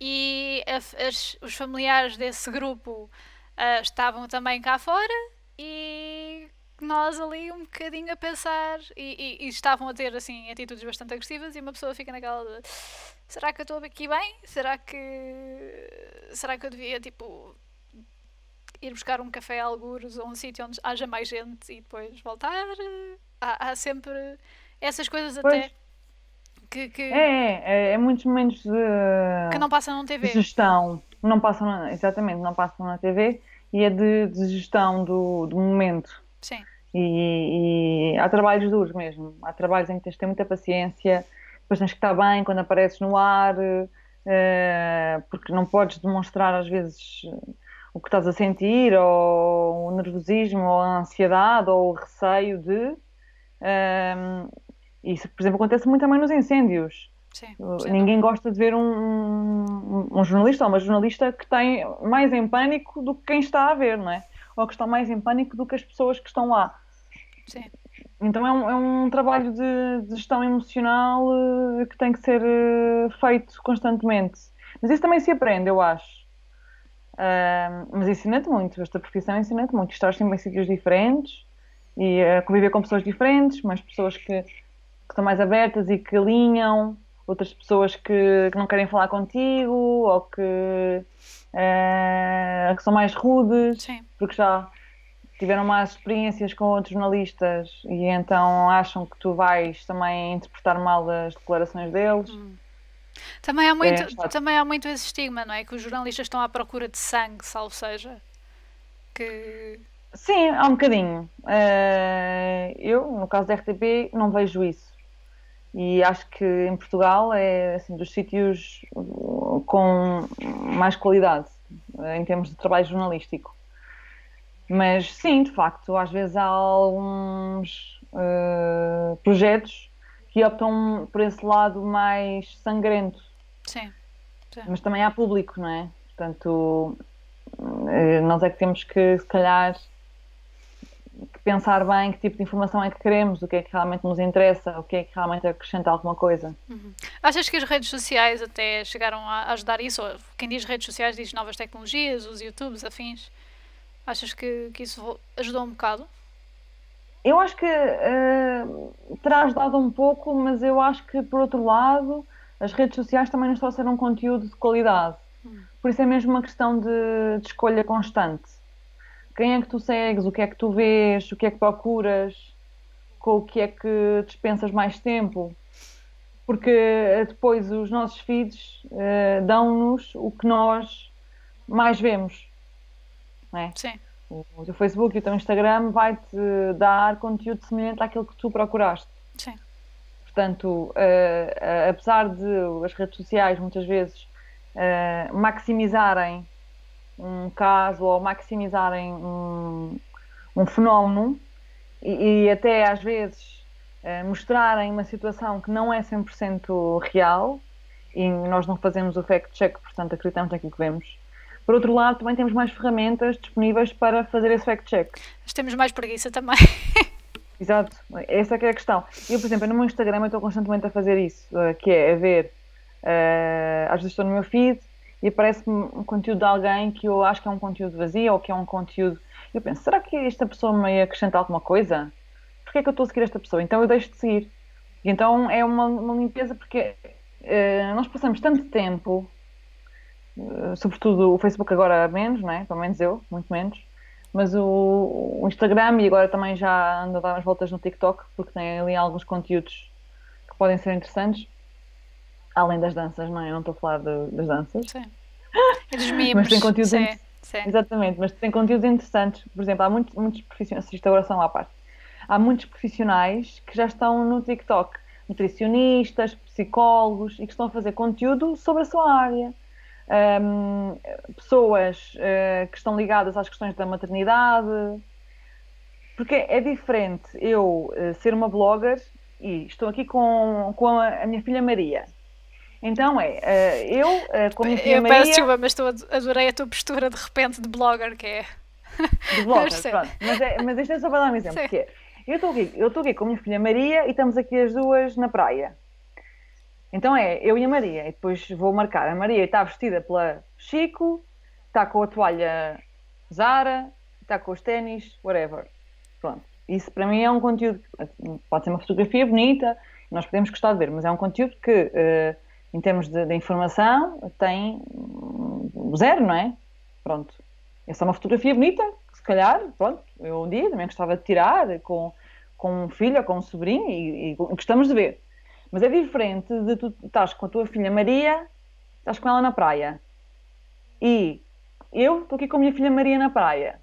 e a, as, os familiares desse grupo uh, estavam também cá fora e nós ali um bocadinho a pensar e, e, e estavam a ter, assim, atitudes bastante agressivas e uma pessoa fica naquela de, será que eu estou aqui bem? Será que, será que eu devia, tipo... ir buscar um café a algures ou um sítio onde haja mais gente e depois voltar. Há, há sempre essas coisas até que, que... É, é, é muitos momentos de... Que não passam na T V. De gestão. Não passam na, exatamente, não passam na T V e é de, de gestão do, do momento. Sim. E, e há trabalhos duros mesmo. Há trabalhos em que tens de ter muita paciência, depois tens que estar bem quando apareces no ar, uh, porque não podes demonstrar às vezes... o que estás a sentir, ou o nervosismo, ou a ansiedade, ou o receio de... Um, isso, por exemplo, acontece muito também nos incêndios. Sim, ninguém gosta de ver um, um, um jornalista ou uma jornalista que tem mais em pânico do que quem está a ver, não é? Ou que está mais em pânico do que as pessoas que estão lá. Sim. Então é um, é um trabalho de, de gestão emocional uh, que tem que ser uh, feito constantemente. Mas isso também se aprende, eu acho. Uh, mas ensina-te muito, esta profissão ensina-te muito, estar sempre em sítios diferentes e uh, conviver com pessoas diferentes, mas pessoas que, que são mais abertas e que alinham, outras pessoas que, que não querem falar contigo ou que, uh, que são mais rudes. Sim. Porque já tiveram más experiências com outros jornalistas e então acham que tu vais também interpretar mal as declarações deles. Hum. Também há, muito, é, também há muito esse estigma, não é? Que os jornalistas estão à procura de sangue, salvo seja. Que... Sim, há um bocadinho. Uh, eu, no caso da R T P, não vejo isso. E acho que em Portugal é assim, dos sítios com mais qualidade em termos de trabalho jornalístico. Mas sim, de facto, às vezes há alguns uh, projetos que optam por esse lado mais sangrento. Sim, sim. Mas também há público, não é? Portanto, nós é que temos que, se calhar, pensar bem que tipo de informação é que queremos, o que é que realmente nos interessa, o que é que realmente acrescenta alguma coisa. Uhum. Achas que as redes sociais até chegaram a ajudar isso? Quem diz redes sociais diz novas tecnologias, os YouTubes, afins. Achas que, que isso ajudou um bocado? Eu acho que uh, terá ajudado um pouco, mas eu acho que, por outro lado, as redes sociais também nos trouxeram um conteúdo de qualidade. Por isso é mesmo uma questão de, de escolha constante. Quem é que tu segues, o que é que tu vês, o que é que procuras, com o que é que dispensas mais tempo. Porque depois os nossos feeds uh, dão-nos o que nós mais vemos. Não é? Sim. O, o teu Facebook e o teu Instagram vai-te dar conteúdo semelhante àquilo que tu procuraste. Sim. Portanto, uh, uh, apesar de as redes sociais muitas vezes uh, maximizarem um caso ou maximizarem um, um fenómeno e, e até às vezes uh, mostrarem uma situação que não é cem por cento real e nós não fazemos o fact-check, portanto acreditamos naquilo que vemos. Por outro lado, também temos mais ferramentas disponíveis para fazer esse fact-check. Mas temos mais preguiça também. Exato, essa é que é a questão. Eu, por exemplo, no meu Instagram eu estou constantemente a fazer isso, que é a ver, uh, às vezes estou no meu feed e aparece-me um conteúdo de alguém que eu acho que é um conteúdo vazio ou que é um conteúdo... Eu penso, será que esta pessoa me acrescenta alguma coisa? Porquê é que eu estou a seguir esta pessoa? Então eu deixo de seguir. E então é uma, uma limpeza porque uh, nós passamos tanto tempo, uh, sobretudo o Facebook agora menos, não é? Pelo menos eu, muito menos. Mas o, o Instagram, e agora também já ando a dar umas voltas no TikTok, porque tem ali alguns conteúdos que podem ser interessantes. Além das danças, não é? Eu não estou a falar de, das danças. Sim. E dos memes. Mas tem conteúdos sim, inter... sim. Exatamente, mas tem conteúdos interessantes. Por exemplo, há muitos, muitos profissionais, isto agora são à parte, há muitos profissionais que já estão no TikTok. Nutricionistas, psicólogos, e que estão a fazer conteúdo sobre a sua área. Um, pessoas uh, que estão ligadas às questões da maternidade, porque é diferente eu uh, ser uma blogger e estou aqui com, com a, a minha filha Maria, então é, uh, eu uh, com a minha filha eu Maria... Eu peço desculpa, mas estou, adorei a tua postura de repente de blogger, que é... De blogger, pronto, mas, é, mas isto é só para dar um exemplo, que é, eu estou aqui, eu estou aqui com a minha filha Maria e estamos aqui as duas na praia. Então é, eu e a Maria, e depois vou marcar. A Maria está vestida pela Chico, está com a toalha Zara, está com os ténis, whatever. Pronto. Isso para mim é um conteúdo, pode ser uma fotografia bonita, nós podemos gostar de ver, mas é um conteúdo que, em termos de, de informação, tem zero, não é? Pronto. É só uma fotografia bonita, que se calhar, pronto, eu um dia também gostava de tirar com, com um filho ou com um sobrinho e, e gostamos de ver. Mas é diferente de tu estás com a tua filha Maria, estás com ela na praia. E eu estou aqui com a minha filha Maria na praia.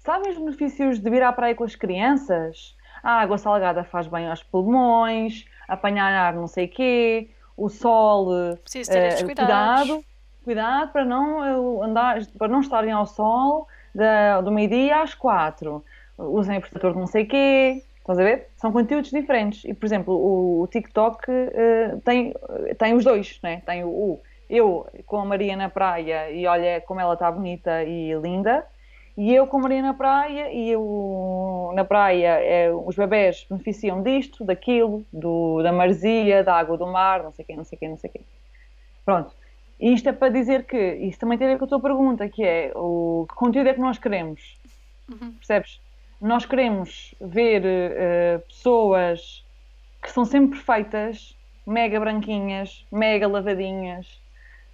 Sabem os benefícios de vir à praia com as crianças? A água salgada faz bem aos pulmões, apanhar ar não sei o quê, o sol... Preciso ter estes cuidados. Cuidado, cuidado para não, andar, para não estarem ao sol da, do meio-dia às quatro. Usem protetor de não sei o quê... Estás a ver? São conteúdos diferentes. E, por exemplo, o, o TikTok uh, tem, tem os dois, né? Tem o, o eu com a Maria na praia e olha como ela está bonita e linda, e eu com a Maria na praia e eu na praia é, os bebés beneficiam disto, daquilo, do, da maresia, da água do mar, não sei o quê, não sei o quê, não sei o quê. Pronto. E isto é para dizer que, isso também tem a ver com a tua pergunta, que é o que conteúdo é que nós queremos? Uhum. Percebes? Nós queremos ver uh, pessoas que são sempre perfeitas, mega branquinhas, mega lavadinhas.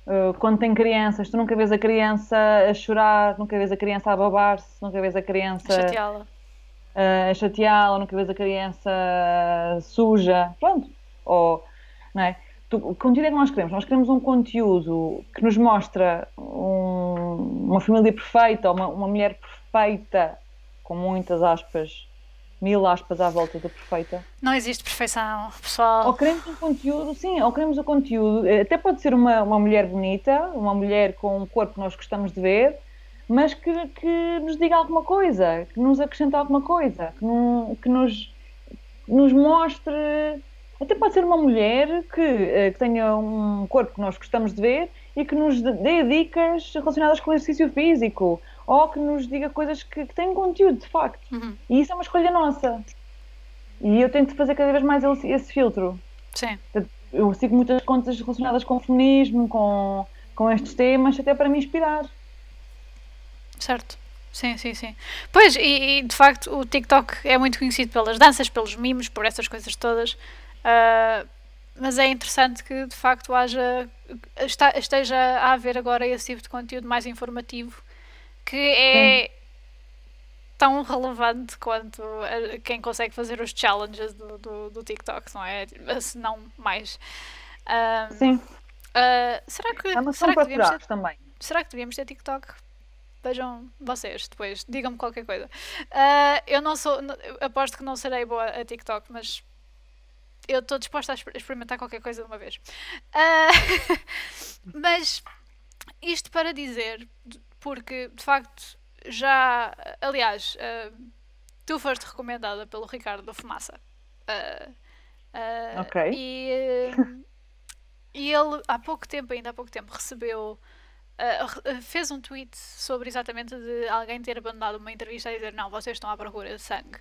Uh, quando tem crianças, tu nunca vês a criança a chorar, nunca vês a criança a babar-se, nunca vês a criança a chateá-la, uh, a chateá-la, nunca vês a criança suja. Pronto. Ou, não é? Tu, o conteúdo é que nós queremos. Nós queremos um conteúdo que nos mostra um, uma família perfeita, uma, uma mulher perfeita, com muitas aspas, mil aspas à volta da perfeita. Não existe perfeição, pessoal. Ou queremos um conteúdo, sim, ou queremos um conteúdo, até pode ser uma, uma mulher bonita, uma mulher com um corpo que nós gostamos de ver, mas que, que nos diga alguma coisa, que nos acrescente alguma coisa, que, não, que nos, nos mostre... Até pode ser uma mulher que, que tenha um corpo que nós gostamos de ver e que nos dê dicas relacionadas com o exercício físico, ou que nos diga coisas que, que têm conteúdo, de facto. Uhum. E isso é uma escolha nossa. E eu tento fazer cada vez mais esse, esse filtro. Sim. Eu sigo muitas contas relacionadas com o feminismo, com, com estes temas, até para me inspirar. Certo. Sim, sim, sim. Pois, e, e de facto o TikTok é muito conhecido pelas danças, pelos mimos, por essas coisas todas. Uh, mas é interessante que, de facto, haja, esteja a haver agora esse tipo de conteúdo mais informativo, que é sim, tão relevante quanto a quem consegue fazer os challenges do, do, do TikTok, não é? Se não mais. Uh, sim. Uh, será que... Será que devíamos... também. será que devíamos ter TikTok? Vejam vocês depois, digam-me qualquer coisa. Uh, eu não sou, aposto que não serei boa a TikTok, mas eu estou disposta a experimentar qualquer coisa de uma vez. Uh, mas isto para dizer, porque de facto já, aliás, uh, tu foste recomendada pelo Ricardo da Fumaça. Uh, uh, ok. E, uh, e ele há pouco tempo, ainda há pouco tempo, recebeu... Uh, fez um tweet sobre exatamente de alguém ter abandonado uma entrevista e dizer não, vocês estão à procura de sangue.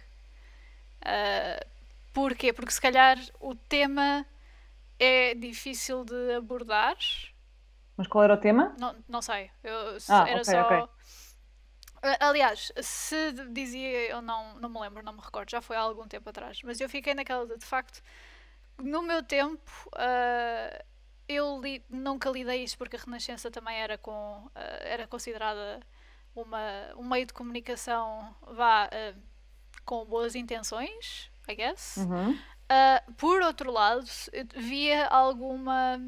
Uh, porquê? Porque se calhar o tema é difícil de abordar. Mas qual era o tema? Não, não sei. Eu, ah, era okay, só... Okay. Uh, aliás, se dizia, eu não, não me lembro, não me recordo, já foi há algum tempo atrás, mas eu fiquei naquela de, de facto, no meu tempo... Uh, Eu li, nunca lidei isto porque a Renascença também era, com, uh, era considerada uma, um meio de comunicação vá, uh, com boas intenções, I guess. Uhum. Uh, por outro lado, via alguma...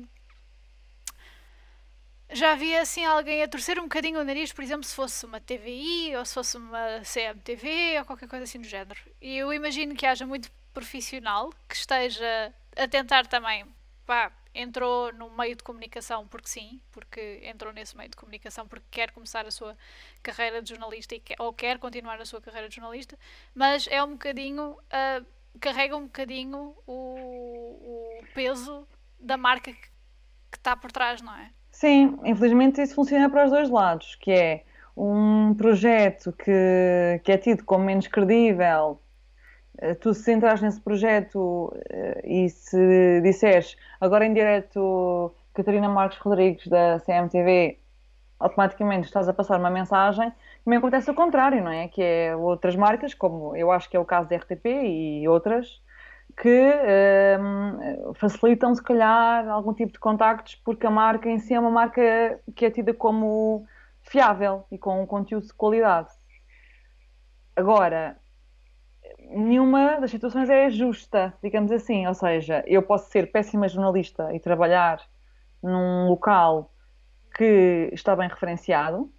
Já via assim alguém a torcer um bocadinho o nariz, por exemplo, se fosse uma T V I ou se fosse uma C M T V ou qualquer coisa assim do género. E eu imagino que haja muito profissional que esteja a tentar também... Pá, entrou no meio de comunicação porque sim, porque entrou nesse meio de comunicação porque quer começar a sua carreira de jornalista e quer, ou quer continuar a sua carreira de jornalista, mas é um bocadinho, uh, carrega um bocadinho o, o peso da marca que está por trás, não é? Sim, infelizmente isso funciona para os dois lados, que é um projeto que, que é tido como menos credível. Tu se entras nesse projeto e se disseres agora em direto Catarina Marques Rodrigues da C M T V, automaticamente estás a passar uma mensagem. Também acontece o contrário, não é? Que é outras marcas, como eu acho que é o caso da R T P e outras, que um, facilitam se calhar algum tipo de contactos porque a marca em si é uma marca que é tida como fiável e com um conteúdo de qualidade. Agora... Nenhuma das situações é justa, digamos assim, ou seja, eu posso ser péssima jornalista e trabalhar num local que está bem referenciado,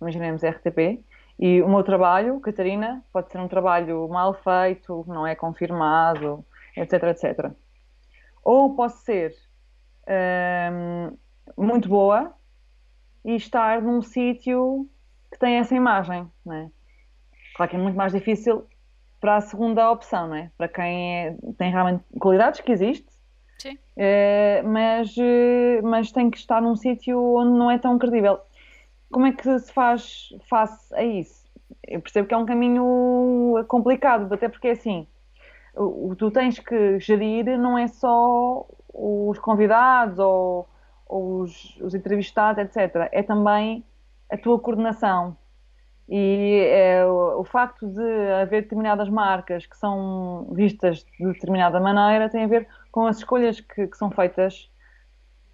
imaginemos R T P, e o meu trabalho, Catarina, pode ser um trabalho mal feito, não é confirmado, etc, etcétera. Ou posso ser hum, muito boa e estar num sítio que tem essa imagem, não é? Claro que é muito mais difícil... para a segunda opção, não é? Para quem é, tem realmente qualidades que existe, sim. É, mas, mas tem que estar num sítio onde não é tão credível. Como é que se faz face a isso? Eu percebo que é um caminho complicado, até porque é assim, o, tu tens que gerir não é só os convidados ou, ou os, os entrevistados, etcétera. É também a tua coordenação. E é, o, o facto de haver determinadas marcas que são vistas de determinada maneira tem a ver com as escolhas que, que são feitas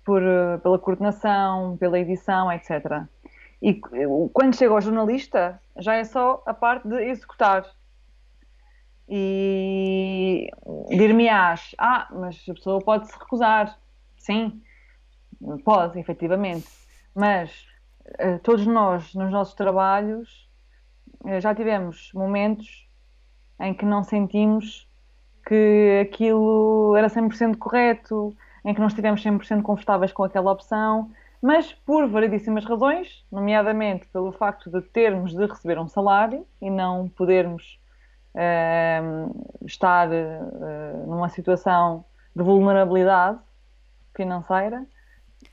por, pela coordenação, pela edição, etcétera. E quando chega ao jornalista, já é só a parte de executar. E dir-me-ás, ah, mas a pessoa pode se recusar. Sim, pode, efetivamente, mas... Todos nós, nos nossos trabalhos, já tivemos momentos em que não sentimos que aquilo era cem por cento correto, em que não estivemos cem por cento confortáveis com aquela opção, mas por variedíssimas razões, nomeadamente pelo facto de termos de receber um salário e não podermos uh, estar uh, numa situação de vulnerabilidade financeira,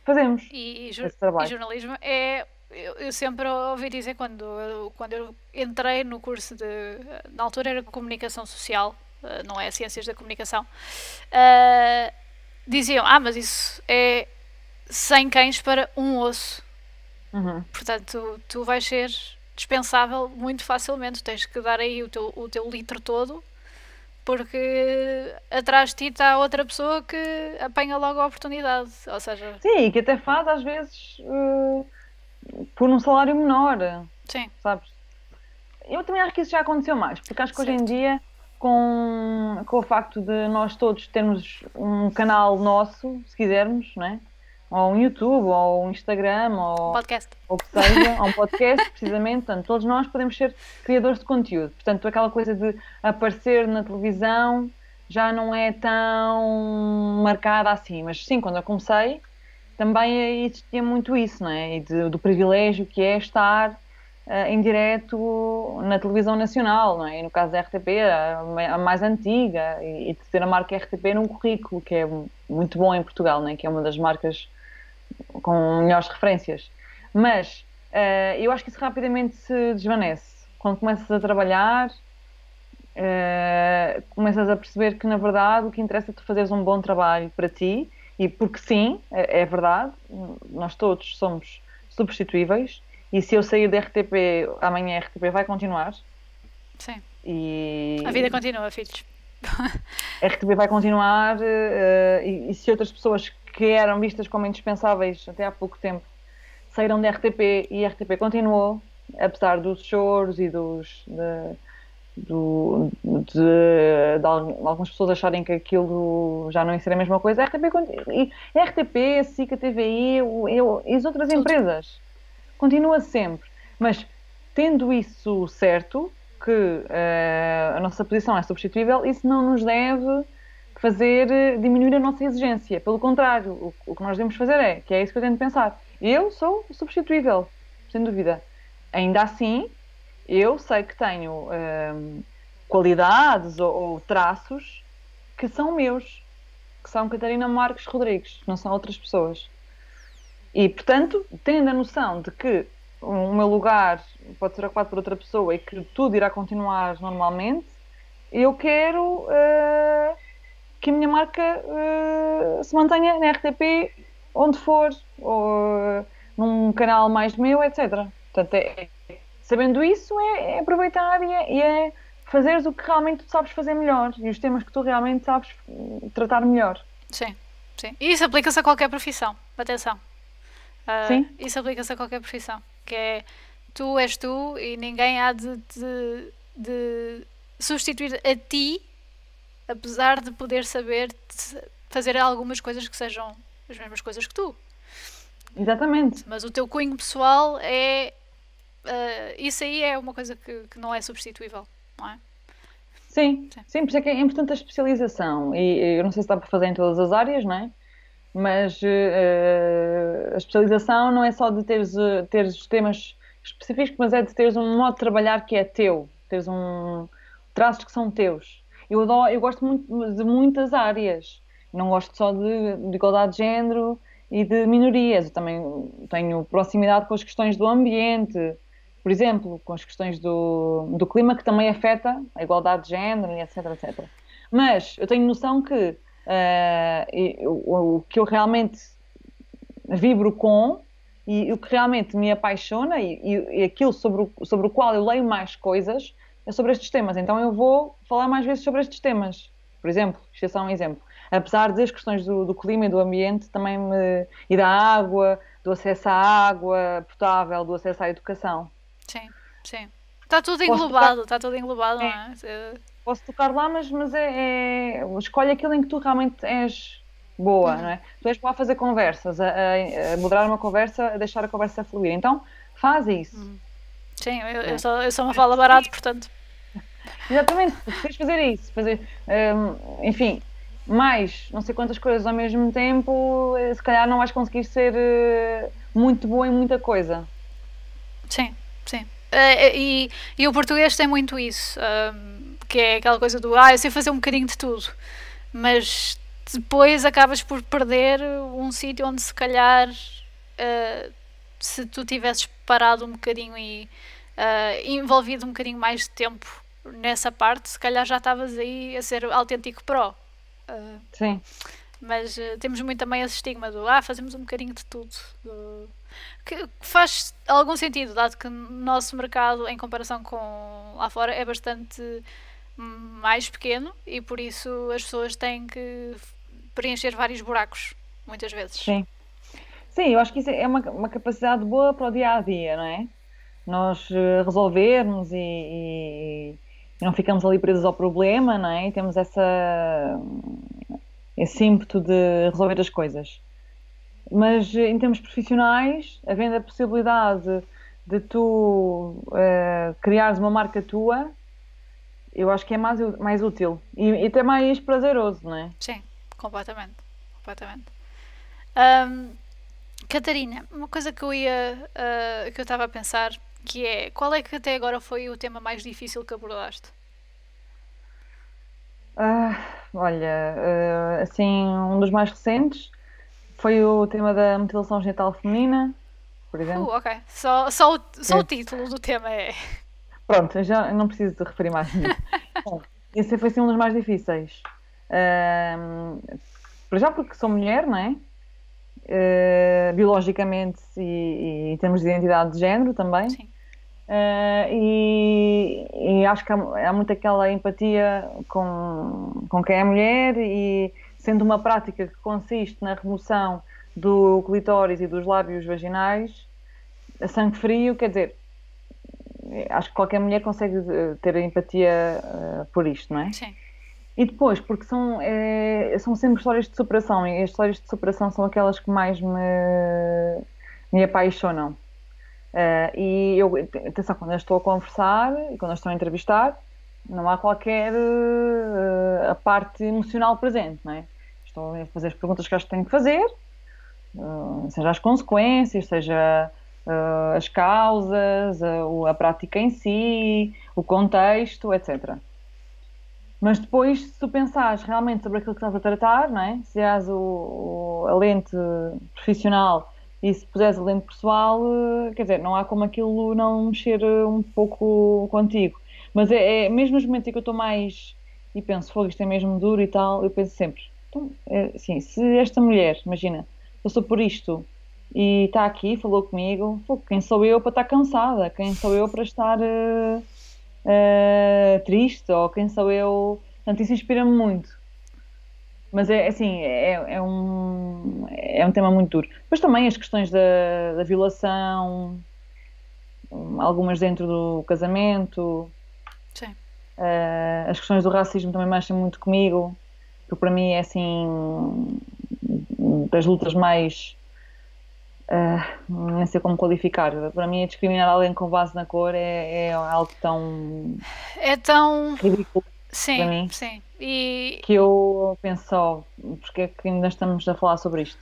fazemos e, e, esse trabalho. E jornalismo é, eu, eu sempre ouvi dizer quando eu, quando eu entrei no curso de, na altura era comunicação social, não é ciências da comunicação, uh, diziam, ah, mas isso é cem cães para um osso. Uhum. Portanto, tu, tu vais ser dispensável muito facilmente, tens que dar aí o teu, o teu litro todo, porque atrás de ti está outra pessoa que apanha logo a oportunidade, ou seja... Sim, e que até faz às vezes uh, por um salário menor, sim, sabes? Eu também acho que isso já aconteceu mais, porque acho que certo. Hoje em dia, com, com o facto de nós todos termos um canal nosso, se quisermos, não é? ou um YouTube, ou um Instagram, ou, podcast. ou que seja, ou um podcast, precisamente. Portanto, todos nós podemos ser criadores de conteúdo. Portanto, aquela coisa de aparecer na televisão já não é tão marcada assim. Mas sim, quando eu comecei, também existia muito isso, não é? E de, do privilégio que é estar uh, em direto na televisão nacional, não é? E no caso da R T P, a, a mais antiga, e, e de ter a marca R T P num currículo, que é muito bom em Portugal, não é? Que é uma das marcas com melhores referências. Mas uh, eu acho que isso rapidamente se desvanece. Quando começas a trabalhar, uh, começas a perceber que, na verdade, o que interessa é tu fazeres um bom trabalho para ti. E porque sim, é verdade, nós todos somos substituíveis, e se eu sair da R T P, amanhã a R T P vai continuar. Sim. E... a vida continua, filhos. A R T P vai continuar, e se outras pessoas que eram vistas como indispensáveis até há pouco tempo saíram da R T P e a R T P continuou, apesar dos choros e dos... de... Do, de, de, de algumas pessoas acharem que aquilo já não ia ser a mesma coisa, a R T P, a R T P, a SIC, a T V I, eu, eu, e as outras empresas continua sempre. Mas tendo isso certo, que uh, a nossa posição é substituível, isso não nos deve fazer diminuir a nossa exigência. Pelo contrário, o, o que nós devemos fazer é, que é isso que eu tento pensar, eu sou substituível, sem dúvida. Ainda assim, eu sei que tenho hum, qualidades ou, ou traços que são meus, que são Catarina Marques Rodrigues, não são outras pessoas. E, portanto, tendo a noção de que o meu lugar pode ser ocupado por outra pessoa e que tudo irá continuar normalmente, eu quero uh, que a minha marca uh, se mantenha na R T P, onde for, ou uh, num canal mais meu, etcétera. Portanto, é... sabendo isso, é, é aproveitar e é, é fazeres o que realmente tu sabes fazer melhor e os temas que tu realmente sabes tratar melhor. Sim, sim. E isso aplica-se a qualquer profissão, atenção. Uh, sim. Isso aplica-se a qualquer profissão, que é, tu és tu e ninguém há de, de, de substituir a ti, apesar de poder saber fazer algumas coisas que sejam as mesmas coisas que tu. Exatamente. Mas o teu cunho pessoal é... Uh, isso aí é uma coisa que, que não é substituível, não é? Sim, sim, sim, por isso é que é importante a especialização, e eu não sei se dá para fazer em todas as áreas, não é? Mas uh, a especialização não é só de teres, teres temas específicos, mas é de teres um modo de trabalhar que é teu, teres um traços que são teus. Eu, adoro, eu gosto muito de muitas áreas, não gosto só de, de igualdade de género e de minorias. Eu também tenho proximidade com as questões do ambiente, por exemplo, com as questões do, do clima, que também afeta a igualdade de género, etc, etcétera. Mas eu tenho noção que uh, eu, o que eu realmente vibro com e o que realmente me apaixona e, e, e aquilo sobre o, sobre o qual eu leio mais coisas é sobre estes temas. Então eu vou falar mais vezes sobre estes temas, por exemplo. Isto é só um exemplo. Apesar das questões do, do clima e do ambiente também me, e da água, do acesso à água potável, do acesso à educação. Sim, sim. Está tudo englobado, está tudo englobado, não é? é? Posso tocar lá, mas, mas é, é... escolhe aquilo em que tu realmente és boa, uhum. não é? Tu és boa a fazer conversas, a, a, a moderar uma conversa, a deixar a conversa fluir. Então, faz isso. Uhum. Sim, eu, é. eu, sou, eu sou uma fala barata, portanto. Exatamente, tens de fazer isso. Fazer, um, enfim, mais não sei quantas coisas ao mesmo tempo, se calhar não vais conseguir ser uh, muito boa em muita coisa. Sim. Sim, uh, e, e o português tem muito isso, uh, que é aquela coisa do, ah, eu sei fazer um bocadinho de tudo, mas depois acabas por perder um sítio onde se calhar, uh, se tu tivesses parado um bocadinho e uh, envolvido um bocadinho mais de tempo nessa parte, se calhar já estavas aí a ser autêntico pró. Uh, Sim. Mas uh, temos muito também esse estigma do, ah, fazemos um bocadinho de tudo, do... que faz algum sentido, dado que o nosso mercado, em comparação com lá fora, é bastante mais pequeno e por isso as pessoas têm que preencher vários buracos, muitas vezes. Sim, Sim, eu acho que isso é uma, uma capacidade boa para o dia-a-dia, não é? Nós resolvermos e, e, e não ficamos ali presos ao problema, não é? E temos essa... esse ímpeto de resolver as coisas. Mas em termos profissionais, havendo a possibilidade de tu uh, criares uma marca tua, eu acho que é mais, mais útil e, e até mais prazeroso, não é? Sim, completamente, completamente. Um, Catarina, uma coisa que eu ia, uh, que eu estava a pensar, que é, qual é que até agora foi o tema mais difícil que abordaste? Uh, olha, uh, assim, um dos mais recentes foi o tema da mutilação genital feminina, por exemplo. Uh, ok. Só, só, só é. O título do tema é... Pronto, eu já não preciso de referir mais nisso. Bom, esse foi assim um dos mais difíceis. Uh, por já porque sou mulher, não é? Uh, biologicamente e, e em termos de identidade de género também. Sim. Uh, e, e acho que há, há muito aquela empatia com, com quem é mulher, e sendo uma prática que consiste na remoção do clitóris e dos lábios vaginais a sangue frio, quer dizer, acho que qualquer mulher consegue ter empatia uh, por isto, não é? Sim. E depois, porque são, é, são sempre histórias de superação, e as histórias de superação são aquelas que mais me, me apaixonam. Uh, e eu, atenção, quando eu estou a conversar e quando eu estou a entrevistar, não há qualquer uh, a parte emocional presente, não é? Estou a fazer as perguntas que acho que tenho que fazer, uh, seja as consequências, seja uh, as causas, a, a prática em si, o contexto, etcétera. Mas depois, se tu pensares realmente sobre aquilo que estás a tratar, não é? Se és o, o, a lente profissional e se puseres a lente pessoal, quer dizer, não há como aquilo não mexer um pouco contigo. Mas é, é mesmo nos momentos em que eu estou mais e penso, fogo, isto é mesmo duro e tal, eu penso sempre, então, é, assim, se esta mulher, imagina, passou por isto e está aqui, falou comigo, fogo, quem sou eu para estar cansada? Quem sou eu para estar... Uh, Uh, triste, ou quem sou eu. Portanto, isso inspira-me muito, mas é assim, é, é, um, é um tema muito duro. Depois também as questões da, da violação, algumas dentro do casamento. Sim. Uh, as questões do racismo também mexem muito comigo, porque para mim é assim das lutas mais Uh, não sei como qualificar. Para mim, discriminar alguém com base na cor é, é algo tão é tão ridículo. Sim, para mim, sim. E... que eu penso só, porque é que ainda estamos a falar sobre isto?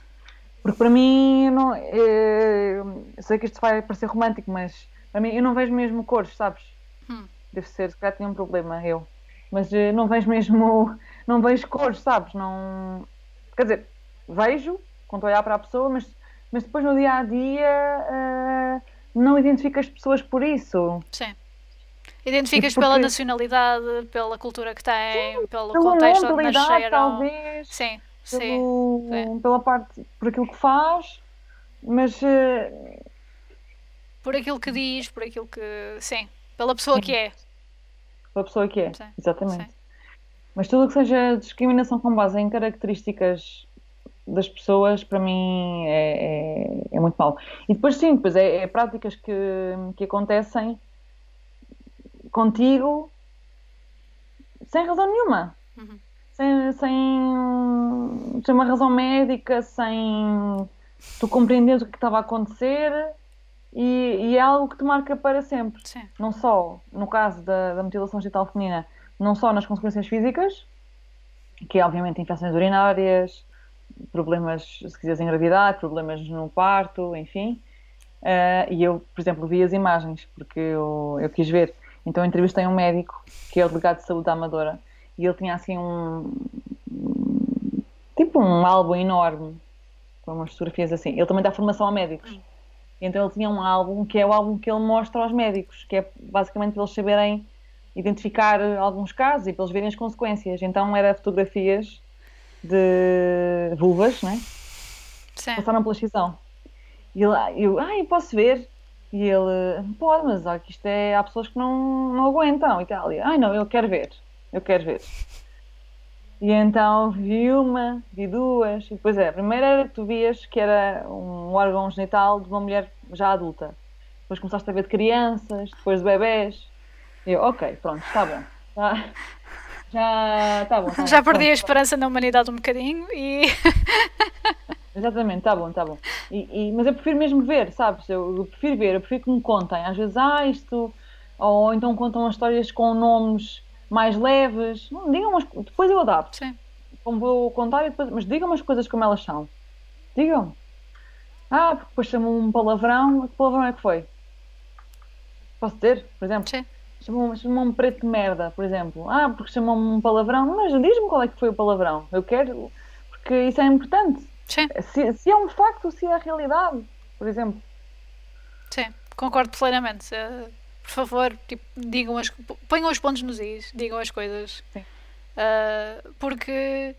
Porque para mim, eu, não, eu sei que isto vai parecer romântico, mas para mim eu não vejo mesmo cores, sabes? Hum. Deve ser, se calhar tinha um problema eu, mas não vejo mesmo, não vejo cores, sabes? Não, quer dizer, vejo quando olhar para a pessoa, mas mas depois no dia-a-dia uh, não identificas pessoas por isso. Sim. Identificas porque... pela nacionalidade, pela cultura que tem, sim, pelo contexto onde nasceram. Talvez, sim, pelo, sim, sim. Pela parte, por aquilo que faz, mas... Uh... por aquilo que diz, por aquilo que... Sim, pela pessoa sim. que é. Pela pessoa que é, sim. Exatamente. Sim. Mas tudo o que seja discriminação com base em características... das pessoas, para mim é, é, é muito mau. E depois sim, depois é, é práticas que, que acontecem contigo sem razão nenhuma. Uhum. Sem, sem, sem uma razão médica, sem tu compreenderes o que estava a acontecer, e, e é algo que te marca para sempre. Sim. Não só no caso da, da mutilação genital feminina, não só nas consequências físicas, que é obviamente infecções urinárias, problemas, se quiseres engravidar, problemas no parto, enfim. Uh, e eu, por exemplo, vi as imagens, porque eu, eu quis ver. Então eu entrevistei um médico, que é o delegado de saúde da Amadora, e ele tinha assim um... tipo um álbum enorme, com umas fotografias assim. Ele também dá formação a médicos. Então ele tinha um álbum, que é o álbum que ele mostra aos médicos, que é basicamente para eles saberem identificar alguns casos e para eles verem as consequências. Então era fotografias... de vulvas, não é? Sim. Passaram pela excisão. E ele, eu, ah, eu posso ver? E ele, pode, mas ó, que isto é, há pessoas que não, não aguentam e tal. E, ai não, eu quero ver, eu quero ver. E então vi uma, vi duas, e depois é, a primeira era que tu vias que era um órgão genital de uma mulher já adulta. Depois começaste a ver de crianças, depois de bebés. E eu, ok, pronto, está bom. Tá. Já, tá bom, tá já bom. Perdi a esperança na humanidade um bocadinho e... Exatamente, está bom, está bom. E, e, mas eu prefiro mesmo ver, sabes? Eu, eu prefiro ver, eu prefiro que me contem. Às vezes, ah, isto... Ou então contam as histórias com nomes mais leves. Não, digam umas, depois eu adapto. Sim. Como vou contar e depois... Mas digam as coisas como elas são. Digam. Ah, porque depois chamou um palavrão. Que palavrão é que foi? Posso dizer, por exemplo? Sim. Chamou-me chamou preto de merda, por exemplo. Ah, porque chamou-me um palavrão. Mas diz-me qual é que foi o palavrão. Eu quero... Porque isso é importante. Sim. Se, se é um facto, se é a realidade, por exemplo. Sim, concordo plenamente. Por favor, tipo, digam as, ponham os pontos nos is, digam as coisas. Sim. Uh, porque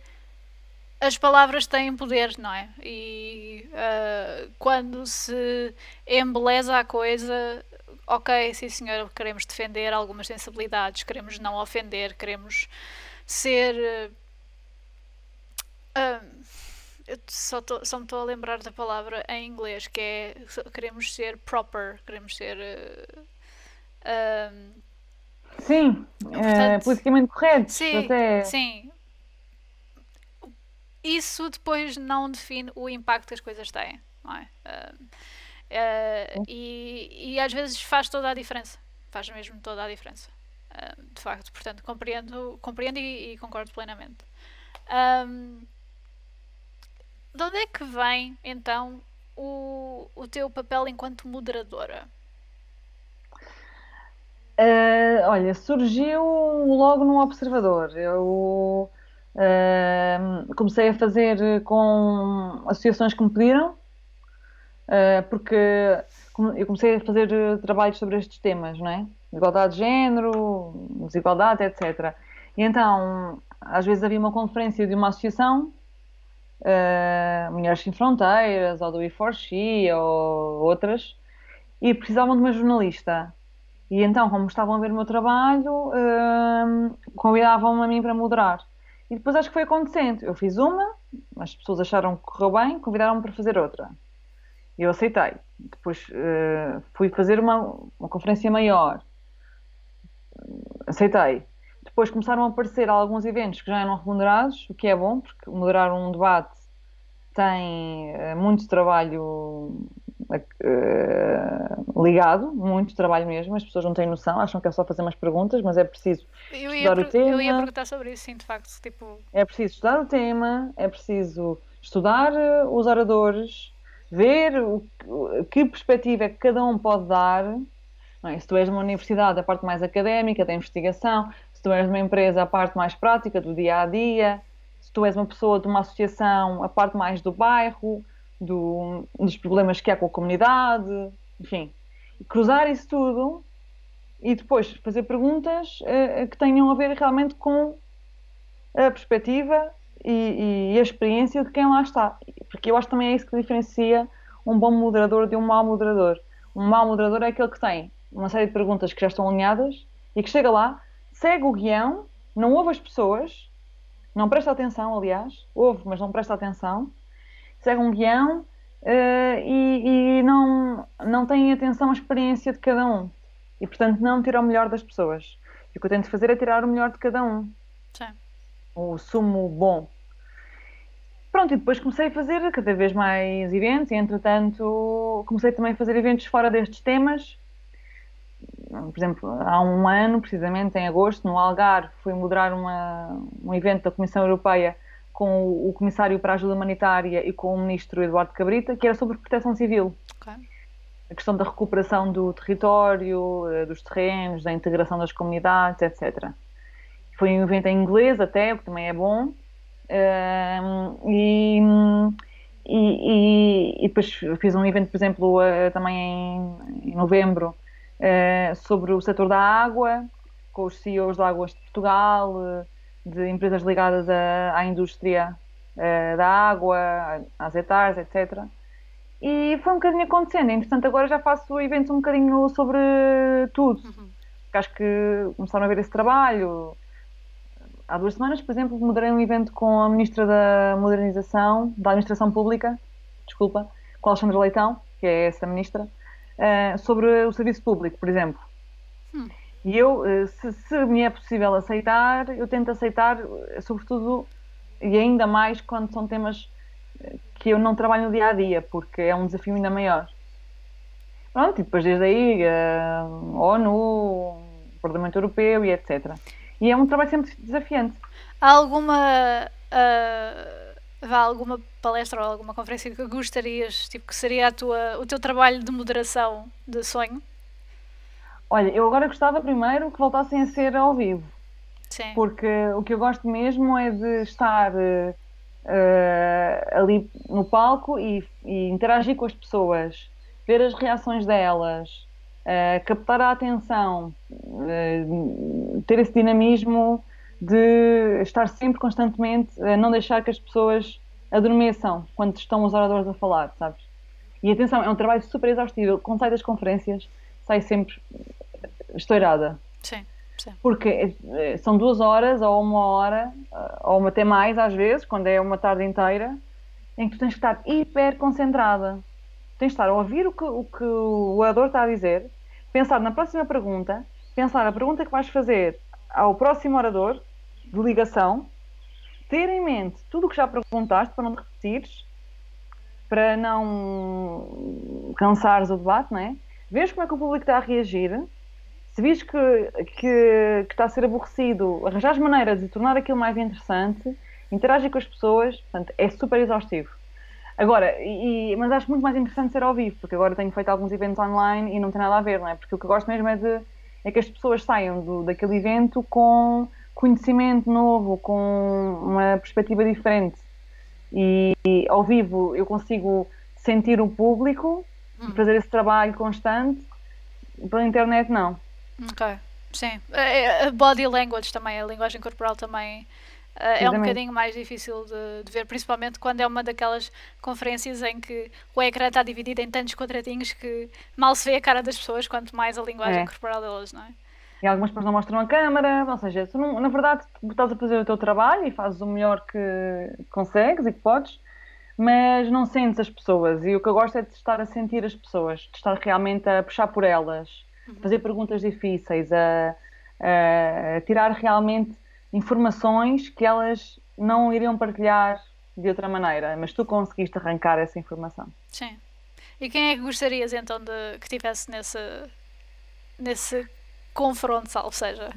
as palavras têm poder, não é? E uh, quando se embeleza a coisa, ok, sim senhora, queremos defender algumas sensibilidades, queremos não ofender, queremos ser... Uh, uh, Eu só, tô, só me estou a lembrar da palavra em inglês, que é queremos ser proper, queremos ser uh, uh, sim, portanto, é, politicamente correto. Sim, até... sim. Isso depois não define o impacto que as coisas têm, não é? Uh, uh, e, e às vezes faz toda a diferença, faz mesmo toda a diferença, uh, de facto. Portanto, compreendo, compreendo e, e concordo plenamente. Um, De onde é que vem, então, o, o teu papel enquanto moderadora? Uh, olha, surgiu logo no Observador. Eu uh, comecei a fazer com associações que me pediram, uh, porque eu comecei a fazer trabalhos sobre estes temas, não é? Igualdade de género, desigualdade, etcétera. E então, às vezes havia uma conferência de uma associação, Uh, Mulheres sem Fronteiras, ou do E quatro C, ou outras, e precisavam de uma jornalista. E então, como estavam a ver o meu trabalho, uh, convidavam-me a mim para moderar. E depois acho que foi acontecendo. Eu fiz uma, as pessoas acharam que correu bem, convidaram-me para fazer outra. Eu aceitei. Depois uh, fui fazer uma, uma conferência maior. Aceitei. Depois começaram a aparecer alguns eventos que já eram remunerados, o que é bom, porque moderar um debate tem muito trabalho uh, ligado, muito trabalho mesmo, as pessoas não têm noção, acham que é só fazer umas perguntas, mas é preciso eu estudar o tema. Eu ia perguntar sobre isso, sim, de facto. Tipo... É preciso estudar o tema, é preciso estudar os oradores, ver o, que perspectiva é que cada um pode dar. Não é? Se tu és uma universidade, a parte mais académica, da investigação... Se tu és uma empresa, a parte mais prática, do dia-a-dia. Se tu és uma pessoa de uma associação, a parte mais do bairro, do, dos problemas que há com a comunidade, enfim. Cruzar isso tudo e depois fazer perguntas uh, que tenham a ver realmente com a perspectiva e, e a experiência de quem lá está. Porque eu acho que também é isso que diferencia um bom moderador de um mau moderador. Um mau moderador é aquele que tem uma série de perguntas que já estão alinhadas e que chega lá, segue o guião, não ouve as pessoas, não presta atenção, aliás, ouve, mas não presta atenção, segue um guião uh, e, e não, não tem atenção à experiência de cada um. E, portanto, não tira o melhor das pessoas. E o que eu tento fazer é tirar o melhor de cada um. Sim. O sumo bom. Pronto, e depois comecei a fazer cada vez mais eventos e, entretanto, comecei também a fazer eventos fora destes temas. Por exemplo, há um ano, precisamente, em agosto, no Algarve, fui moderar uma, um evento da Comissão Europeia com o, o Comissário para a Ajuda Humanitária e com o Ministro Eduardo Cabrita, que era sobre proteção civil. Okay. A questão da recuperação do território, dos terrenos, da integração das comunidades, etcétera. Foi um evento em inglês até, o que também é bom. Um, e, e, e, e depois fiz um evento, por exemplo, também em, em novembro, Uh, sobre o setor da água, com os C E Os da Águas de Portugal, de empresas ligadas a, à indústria uh, da água, às etars, etcétera. E foi um bocadinho acontecendo. Entretanto, agora já faço eventos um bocadinho sobre tudo. Uhum. Porque acho que começaram a ver esse trabalho. Há duas semanas, por exemplo, moderei um evento com a Ministra da Modernização, da Administração Pública, desculpa, com a Alexandra Leitão, que é essa ministra, Uh, sobre o serviço público, por exemplo. Hum. E eu, uh, se, se me é possível aceitar, eu tento aceitar, sobretudo, e ainda mais quando são temas que eu não trabalho no dia a dia, porque é um desafio ainda maior. Pronto, e depois desde aí a ONU, o Parlamento Europeu e etcétera. E é um trabalho sempre desafiante. Há alguma, uh, há alguma palestra ou alguma conferência que gostarias, tipo, que seria a tua, o teu trabalho de moderação de sonho? Olha, eu agora gostava primeiro que voltassem a ser ao vivo. Sim. Porque o que eu gosto mesmo é de estar uh, ali no palco e, e interagir com as pessoas, ver as reações delas, uh, captar a atenção, uh, ter esse dinamismo de estar sempre constantemente a não deixar que as pessoas adormeçam quando estão os oradores a falar, sabes? E atenção, é um trabalho super exaustivo. Quando sai das conferências, sai sempre estourada. Sim, sim. Porque são duas horas ou uma hora, ou até mais às vezes, quando é uma tarde inteira, em que tu tens que estar hiper concentrada. Tens de estar a ouvir o que o, que o orador está a dizer, pensar na próxima pergunta, pensar a pergunta que vais fazer ao próximo orador, de ligação, ter em mente tudo o que já perguntaste para não te repetires, para não cansares o debate, não é? Vês como é que o público está a reagir, se vês que, que, que está a ser aborrecido, arranjas maneiras de tornar aquilo mais interessante, interagir com as pessoas, portanto, é super exaustivo. Agora, e, mas acho muito mais interessante ser ao vivo, porque agora tenho feito alguns eventos online e não tem nada a ver, não é? Porque o que eu gosto mesmo é, de, é que as pessoas saiam do, daquele evento com conhecimento novo, com uma perspectiva diferente. E, e ao vivo eu consigo sentir o público e fazer esse trabalho constante, pela internet não. Ok, sim. A body language também, a linguagem corporal também... é um bocadinho mais difícil de, de ver, principalmente quando é uma daquelas conferências em que o ecrã está dividido em tantos quadradinhos que mal se vê a cara das pessoas, quanto mais a linguagem é. corporal delas, não é? E algumas pessoas não mostram a câmara, ou seja, tu não, na verdade tu estás a fazer o teu trabalho e fazes o melhor que consegues e que podes, mas não sentes as pessoas, e o que eu gosto é de estar a sentir as pessoas, de estar realmente a puxar por elas, uhum. fazer perguntas difíceis, a, a, a tirar realmente informações que elas não iriam partilhar de outra maneira, mas tu conseguiste arrancar essa informação. Sim. E quem é que gostarias então de que tivesse nesse, nesse confronto, ou seja?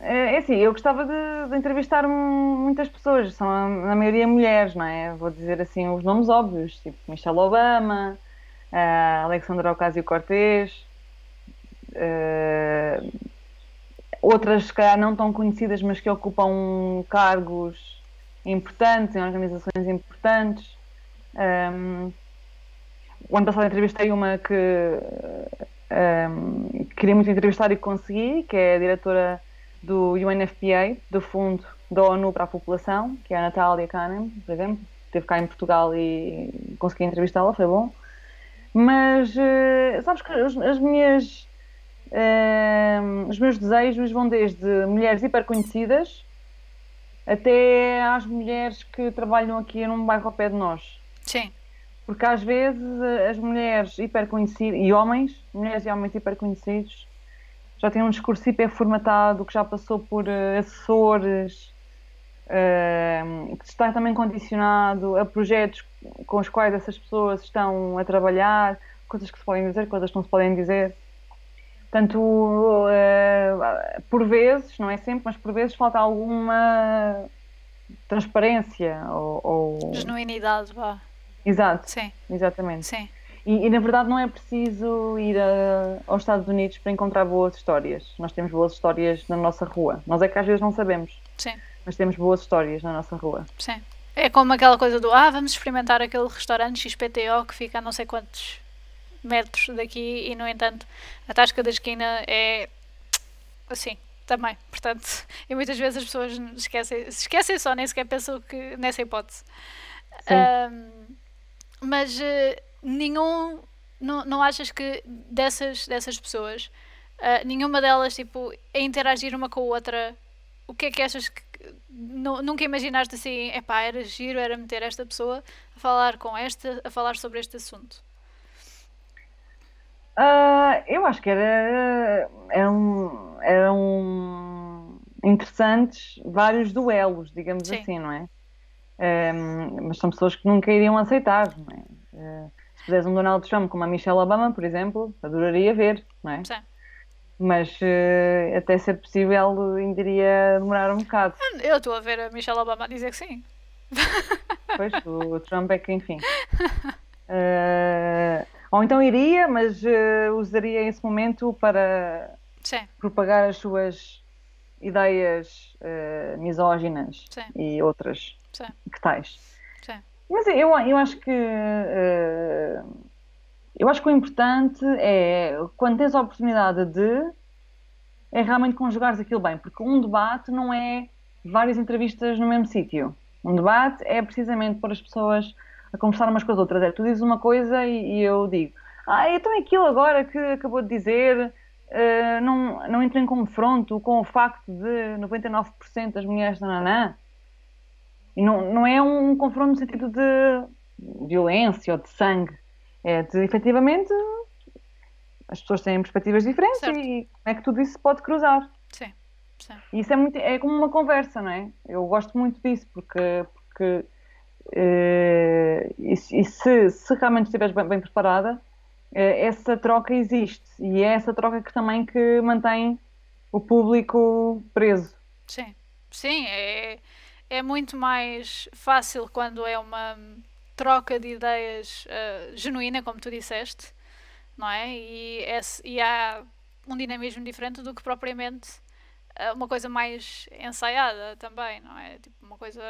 É, é assim, eu gostava de, de entrevistar muitas pessoas, são a, a maioria mulheres, não é? Vou dizer assim os nomes óbvios, tipo Michelle Obama, uh, Alexandra Ocasio-Cortez, uh, outras, se calhar, não tão conhecidas, mas que ocupam cargos importantes, em organizações importantes. Um, o ano passado entrevistei uma que um, queria muito entrevistar e consegui, que é a diretora do U N F P A, do Fundo da ONU para a População, que é a Natália Kahnem, por exemplo. Esteve cá em Portugal e consegui entrevistá-la, foi bom. Mas, sabes que as minhas... Uh, os meus desejos vão desde mulheres hiperconhecidas até às mulheres que trabalham aqui num bairro ao pé de nós. Sim. Porque às vezes as mulheres hiperconhecidas e homens, mulheres e homens hiperconhecidos, já têm um discurso hiperformatado que já passou por uh, assessores, uh, que está também condicionado a projetos com os quais essas pessoas estão a trabalhar, coisas que se podem dizer, coisas que não se podem dizer. Portanto, uh, por vezes, não é sempre, mas por vezes falta alguma transparência ou... ou... genuinidade, vá. Exato. Sim. Exatamente. Sim. E, e, na verdade, não é preciso ir a, aos Estados Unidos para encontrar boas histórias. Nós temos boas histórias na nossa rua. Nós é que às vezes não sabemos. Sim. Mas temos boas histórias na nossa rua. Sim. É como aquela coisa do, ah, vamos experimentar aquele restaurante X P T O que fica a não sei quantos... metros daqui e, no entanto, a tasca da esquina é assim, também, portanto, e muitas vezes as pessoas esquecem, se esquecem só, nem sequer pensam que, nessa hipótese. Um, mas uh, nenhum, não, não achas que dessas, dessas pessoas, uh, nenhuma delas, tipo, a interagir uma com a outra, o que é que achas que não, nunca imaginaste assim, epá, era giro, era meter esta pessoa a falar com esta, a falar sobre este assunto? Uh, eu acho que era, eram, eram interessantes vários duelos, digamos Sim. assim, não é? Um, mas são pessoas que nunca iriam aceitar, não é? Uh, se pudesse um Donald Trump como a Michelle Obama, por exemplo, adoraria ver, não é? Sim. Mas uh, até ser possível ainda iria demorar um bocado. Eu estou a ver a Michelle Obama dizer que sim. Pois, o Trump é que enfim. Uh, ou então iria, mas uh, usaria esse momento para sim. propagar as suas ideias uh, misóginas sim. e outras. Sim. Que tais. Sim. Mas eu, eu acho que uh, eu acho que o importante é, quando tens a oportunidade de, é realmente conjugares aquilo bem, porque um debate não é várias entrevistas no mesmo sítio. Um debate é precisamente pôr as pessoas a conversar umas com as outras. É, tu dizes uma coisa e, e eu digo, ah, então aquilo agora que acabou de dizer uh, não, não entra em confronto com o facto de noventa e nove por cento das mulheres nananã. E não, não é um confronto no sentido de violência ou de sangue. É de, efetivamente, as pessoas têm perspectivas diferentes certo. E como é que tudo isso se pode cruzar. Sim, sim. E isso é, muito, é como uma conversa, não é? Eu gosto muito disso, porque, porque uh, e, e se, se realmente estiveres bem, bem preparada, uh, essa troca existe. E é essa troca que também que mantém o público preso. Sim, sim, é... É muito mais fácil quando é uma troca de ideias uh, genuína, como tu disseste, não é? E, é? e há um dinamismo diferente do que propriamente uh, uma coisa mais ensaiada também, não é? Tipo, uma coisa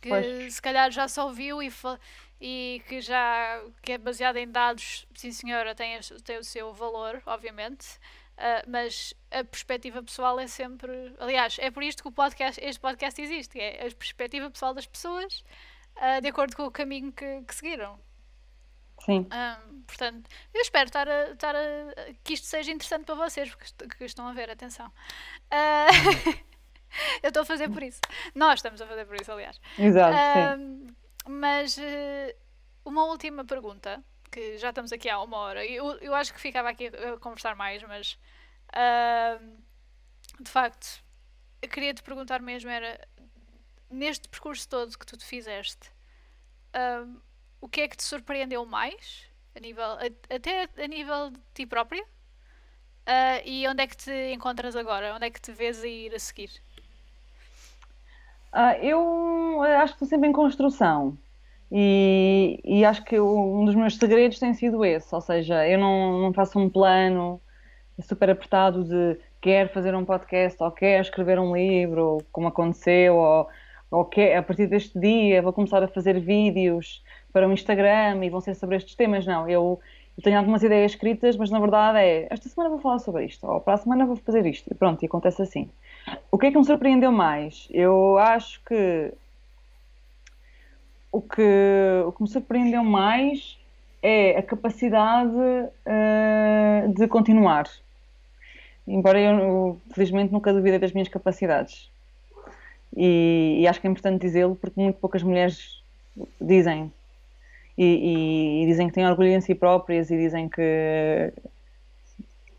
que pois. se calhar já se ouviu e, e que já que é baseada em dados, sim senhora, tem, este, tem o seu valor, obviamente. Uh, mas a perspectiva pessoal é sempre... Aliás, é por isto que o podcast, este podcast existe, é a perspectiva pessoal das pessoas uh, de acordo com o caminho que, que seguiram. Sim. Um, portanto, eu espero estar a, estar a, que isto seja interessante para vocês, porque que estão a ver, atenção. Uh, eu estou a fazer por isso. Nós estamos a fazer por isso, aliás. Exato, um, sim. Mas uh, uma última pergunta. Que já estamos aqui há uma hora. Eu, eu acho que ficava aqui a conversar mais, mas uh, de facto, eu queria te perguntar mesmo, era neste percurso todo que tu te fizeste, uh, o que é que te surpreendeu mais, a nível, a, até a nível de ti própria, uh, e onde é que te encontras agora? Onde é que te vês a ir a seguir? Uh, eu acho que estou sempre em construção. E, e acho que um dos meus segredos tem sido esse, ou seja, eu não, não faço um plano super apertado de quero fazer um podcast ou quero escrever um livro, ou como aconteceu, ou, ou quer, a partir deste dia vou começar a fazer vídeos para o Instagram e vão ser sobre estes temas. Não, eu, eu tenho algumas ideias escritas, mas na verdade é, esta semana vou falar sobre isto, ou para a semana vou fazer isto, e pronto, e acontece assim. O que é que me surpreendeu mais? Eu acho que O que, o que me surpreendeu mais é a capacidade uh, de continuar. Embora eu, felizmente, nunca duvidei das minhas capacidades. E, e acho que é importante dizê-lo, porque muito poucas mulheres dizem. E, e, e dizem que têm orgulho em si próprias e dizem que,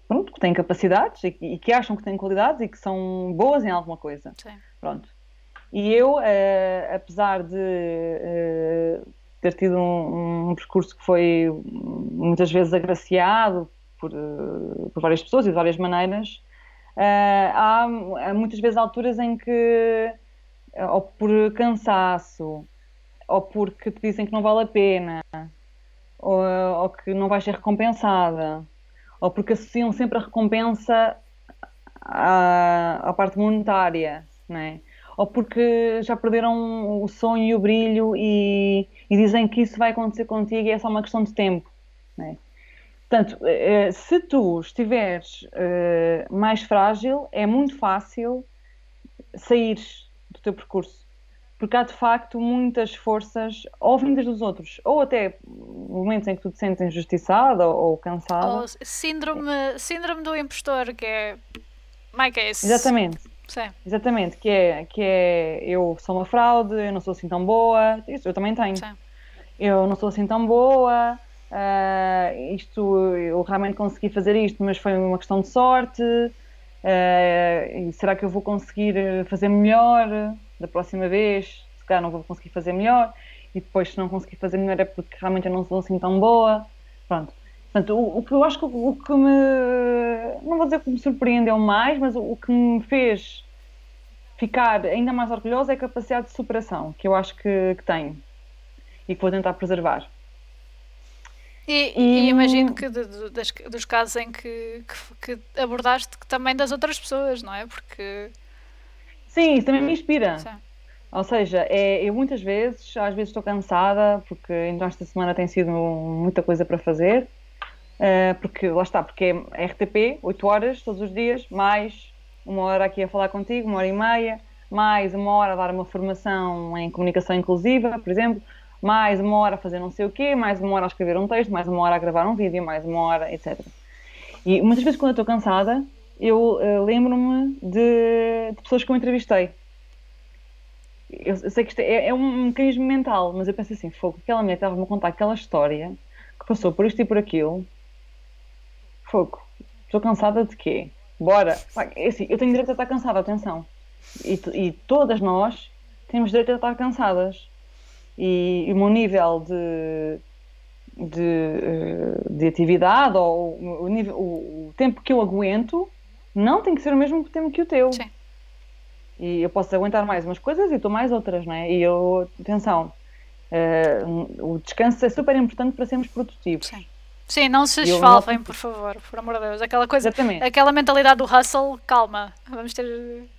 pronto, que têm capacidades e, e que acham que têm qualidades e que são boas em alguma coisa. Sim. Pronto. E eu, uh, apesar de uh, ter tido um, um percurso que foi muitas vezes agraciado por, uh, por várias pessoas e de várias maneiras, uh, há, há muitas vezes alturas em que, uh, ou por cansaço, ou porque te dizem que não vale a pena, ou, ou que não vais ser recompensada, ou porque associam sempre a recompensa à, à parte monetária, não é? Ou porque já perderam o sonho e o brilho e, e dizem que isso vai acontecer contigo e é só uma questão de tempo, né? Portanto, se tu estiveres mais frágil, é muito fácil saíres do teu percurso, porque há de facto muitas forças ou vindas dos outros, ou até momentos em que tu te sentes injustiçada ou, ou cansada. Ou síndrome, síndrome do impostor, que é my case. Exatamente. Sim. Exatamente, que é, que é eu sou uma fraude, eu não sou assim tão boa, isso eu também tenho. Sim. Eu não sou assim tão boa, uh, isto eu realmente consegui fazer isto, mas foi uma questão de sorte, uh, e será que eu vou conseguir fazer melhor da próxima vez? Se se calhar não vou conseguir fazer melhor, e depois se não conseguir fazer melhor é porque realmente eu não sou assim tão boa, pronto. Portanto, o, o que eu acho que o, o que me, não vou dizer que me surpreendeu mais, mas o, o que me fez ficar ainda mais orgulhosa é a capacidade de superação, que eu acho que, que tenho e que vou tentar preservar. E, e, e imagino que de, de, das, dos casos em que, que, que abordaste, que também das outras pessoas, não é? Porque... Sim, isso também me inspira. Sim. Ou seja, é, eu muitas vezes, às vezes estou cansada, porque então esta semana tem sido muita coisa para fazer, uh, porque lá está, porque é R T P, oito horas todos os dias, mais uma hora aqui a falar contigo, uma hora e meia, mais uma hora a dar uma formação em comunicação inclusiva, por exemplo, mais uma hora a fazer não sei o quê, mais uma hora a escrever um texto, mais uma hora a gravar um vídeo, mais uma hora, etcétera. E muitas vezes quando eu estou cansada, eu uh, lembro-me de, de pessoas que eu entrevistei. Eu, eu sei que isto é, é um mecanismo mental, mas eu penso assim, fogo, aquela mulher estava-me a contar aquela história, que passou por isto e por aquilo, fogo, estou cansada de quê? Bora! É assim, eu tenho direito a estar cansada, atenção. E, e todas nós temos direito a estar cansadas. E, e o meu nível de, de, de atividade, ou o, nível, o, o tempo que eu aguento, não tem que ser o mesmo tempo que o teu. Sim. E eu posso aguentar mais umas coisas e tu mais outras, não é? E eu, atenção, uh, o descanso é super importante para sermos produtivos. Sim, Sim não se esfalvem, não... por favor, por amor de Deus. Aquela coisa, exatamente. Aquela mentalidade do hustle, calma, vamos ter...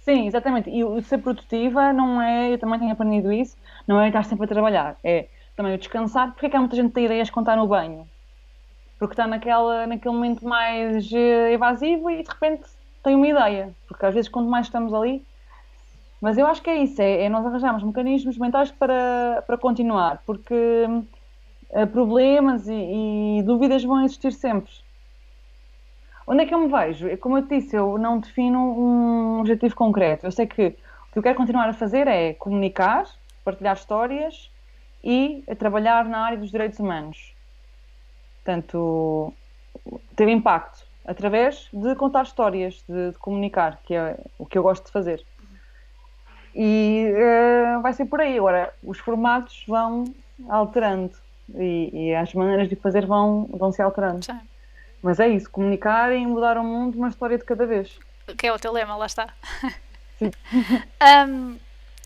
Sim, exatamente. E o ser produtiva não é, eu também tenho aprendido isso, não é estar sempre a trabalhar, é também o descansar. Porque é que há muita gente que tem ideias quando está no banho? Porque está naquela, naquele momento mais evasivo e de repente tem uma ideia. Porque às vezes quanto mais estamos ali... Mas eu acho que é isso, é, é nós arranjarmos mecanismos mentais para, para continuar, porque uh, problemas e, e dúvidas vão existir sempre. Onde é que eu me vejo? Como eu te disse, eu não defino um objetivo concreto. Eu sei que o que eu quero continuar a fazer é comunicar, partilhar histórias e a trabalhar na área dos direitos humanos. Portanto, ter impacto através de contar histórias, de, de comunicar, que é o que eu gosto de fazer. E uh, vai ser por aí. Agora, os formatos vão alterando e, e as maneiras de fazer vão, vão se alterando. Sim. Mas é isso, comunicar e mudar o mundo, uma história de cada vez. Que é o teu lema, lá está. Sim. um,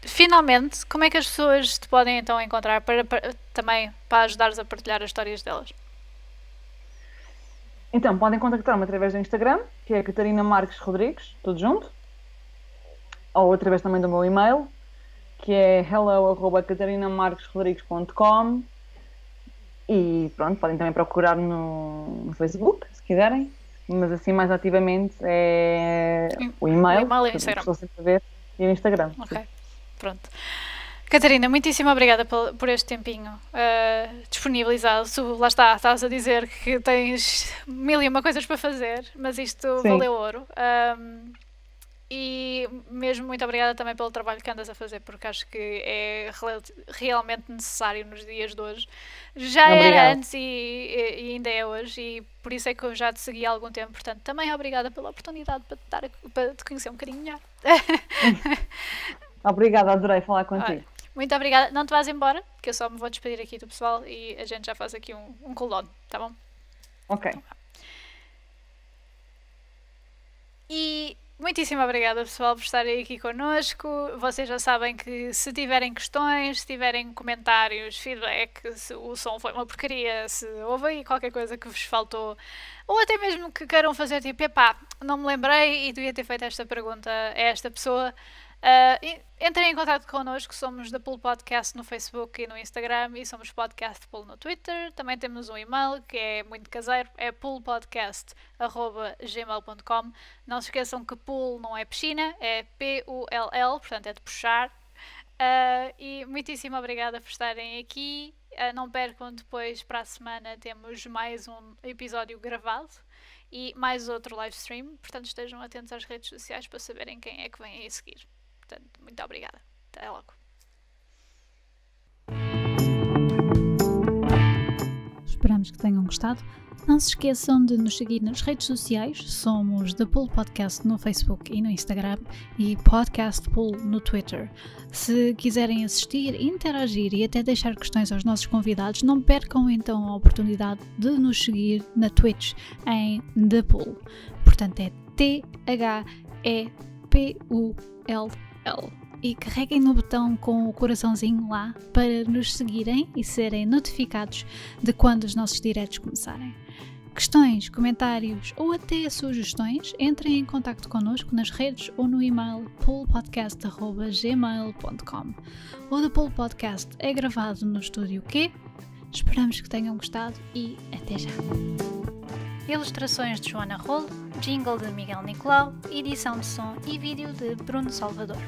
finalmente, como é que as pessoas te podem então encontrar para, para, também para ajudar-os a partilhar as histórias delas? Então, podem contactar-me através do Instagram, que é Catarina Marques Rodrigues, tudo junto. Ou através também do meu e-mail, que é hello arroba catarina marques rodrigues ponto com. E pronto, podem também procurar no, no Facebook, se quiserem. Mas assim, mais ativamente, é o e-mail, o e-mail e o Instagram. A ver, e o Instagram. Ok, sim. Pronto. Catarina, muitíssimo obrigada por este tempinho uh, disponibilizado. Lá está, estás a dizer que tens mil e uma coisas para fazer, mas isto sim, valeu ouro. Um, E mesmo muito obrigada também pelo trabalho que andas a fazer, porque acho que é realmente necessário nos dias de hoje. Já obrigado. Era antes e, e ainda é hoje, e por isso é que eu já te segui há algum tempo. Portanto, também obrigada pela oportunidade para te, dar, para te conhecer um bocadinho melhor. Obrigada, adorei falar contigo. Olha, muito obrigada. Não te vás embora, que eu só me vou despedir aqui do pessoal e a gente já faz aqui um, um cool-down, tá bom? Ok. Então, e... muitíssimo obrigada, pessoal, por estarem aqui connosco. Vocês já sabem que se tiverem questões, se tiverem comentários, feedback, se o som foi uma porcaria, se houve aí qualquer coisa que vos faltou, ou até mesmo que queiram fazer tipo, epá, não me lembrei e devia ter feito esta pergunta a esta pessoa, uh, entrem em contato connosco. Somos The Pool Podcast no Facebook e no Instagram, e somos Podcast Pool no Twitter. Também temos um e-mail que é muito caseiro, é pool podcast arroba gmail ponto com. Não se esqueçam que pool não é piscina, é P U L L, portanto é de puxar. Uh, e muitíssimo obrigada por estarem aqui. Uh, não percam, depois para a semana temos mais um episódio gravado e mais outro live stream, portanto estejam atentos às redes sociais para saberem quem é que vem aí a seguir. Portanto, muito obrigada. Até logo. Esperamos que tenham gostado. Não se esqueçam de nos seguir nas redes sociais. Somos The Pool Podcast no Facebook e no Instagram e Podcast Pool no Twitter. Se quiserem assistir, interagir e até deixar questões aos nossos convidados, não percam então a oportunidade de nos seguir na Twitch em The Pool. Portanto, é T H E P U L L. E carreguem no botão com o coraçãozinho lá para nos seguirem e serem notificados de quando os nossos diretos começarem. Questões, comentários ou até sugestões, entrem em contacto connosco nas redes ou no e-mail pool podcast arroba gmail ponto com. O The Pool Podcast é gravado no estúdio Q. Esperamos que tenham gostado e até já! Ilustrações de Joana Rolo, jingle de Miguel Nicolau, edição de som e vídeo de Bruno Salvador.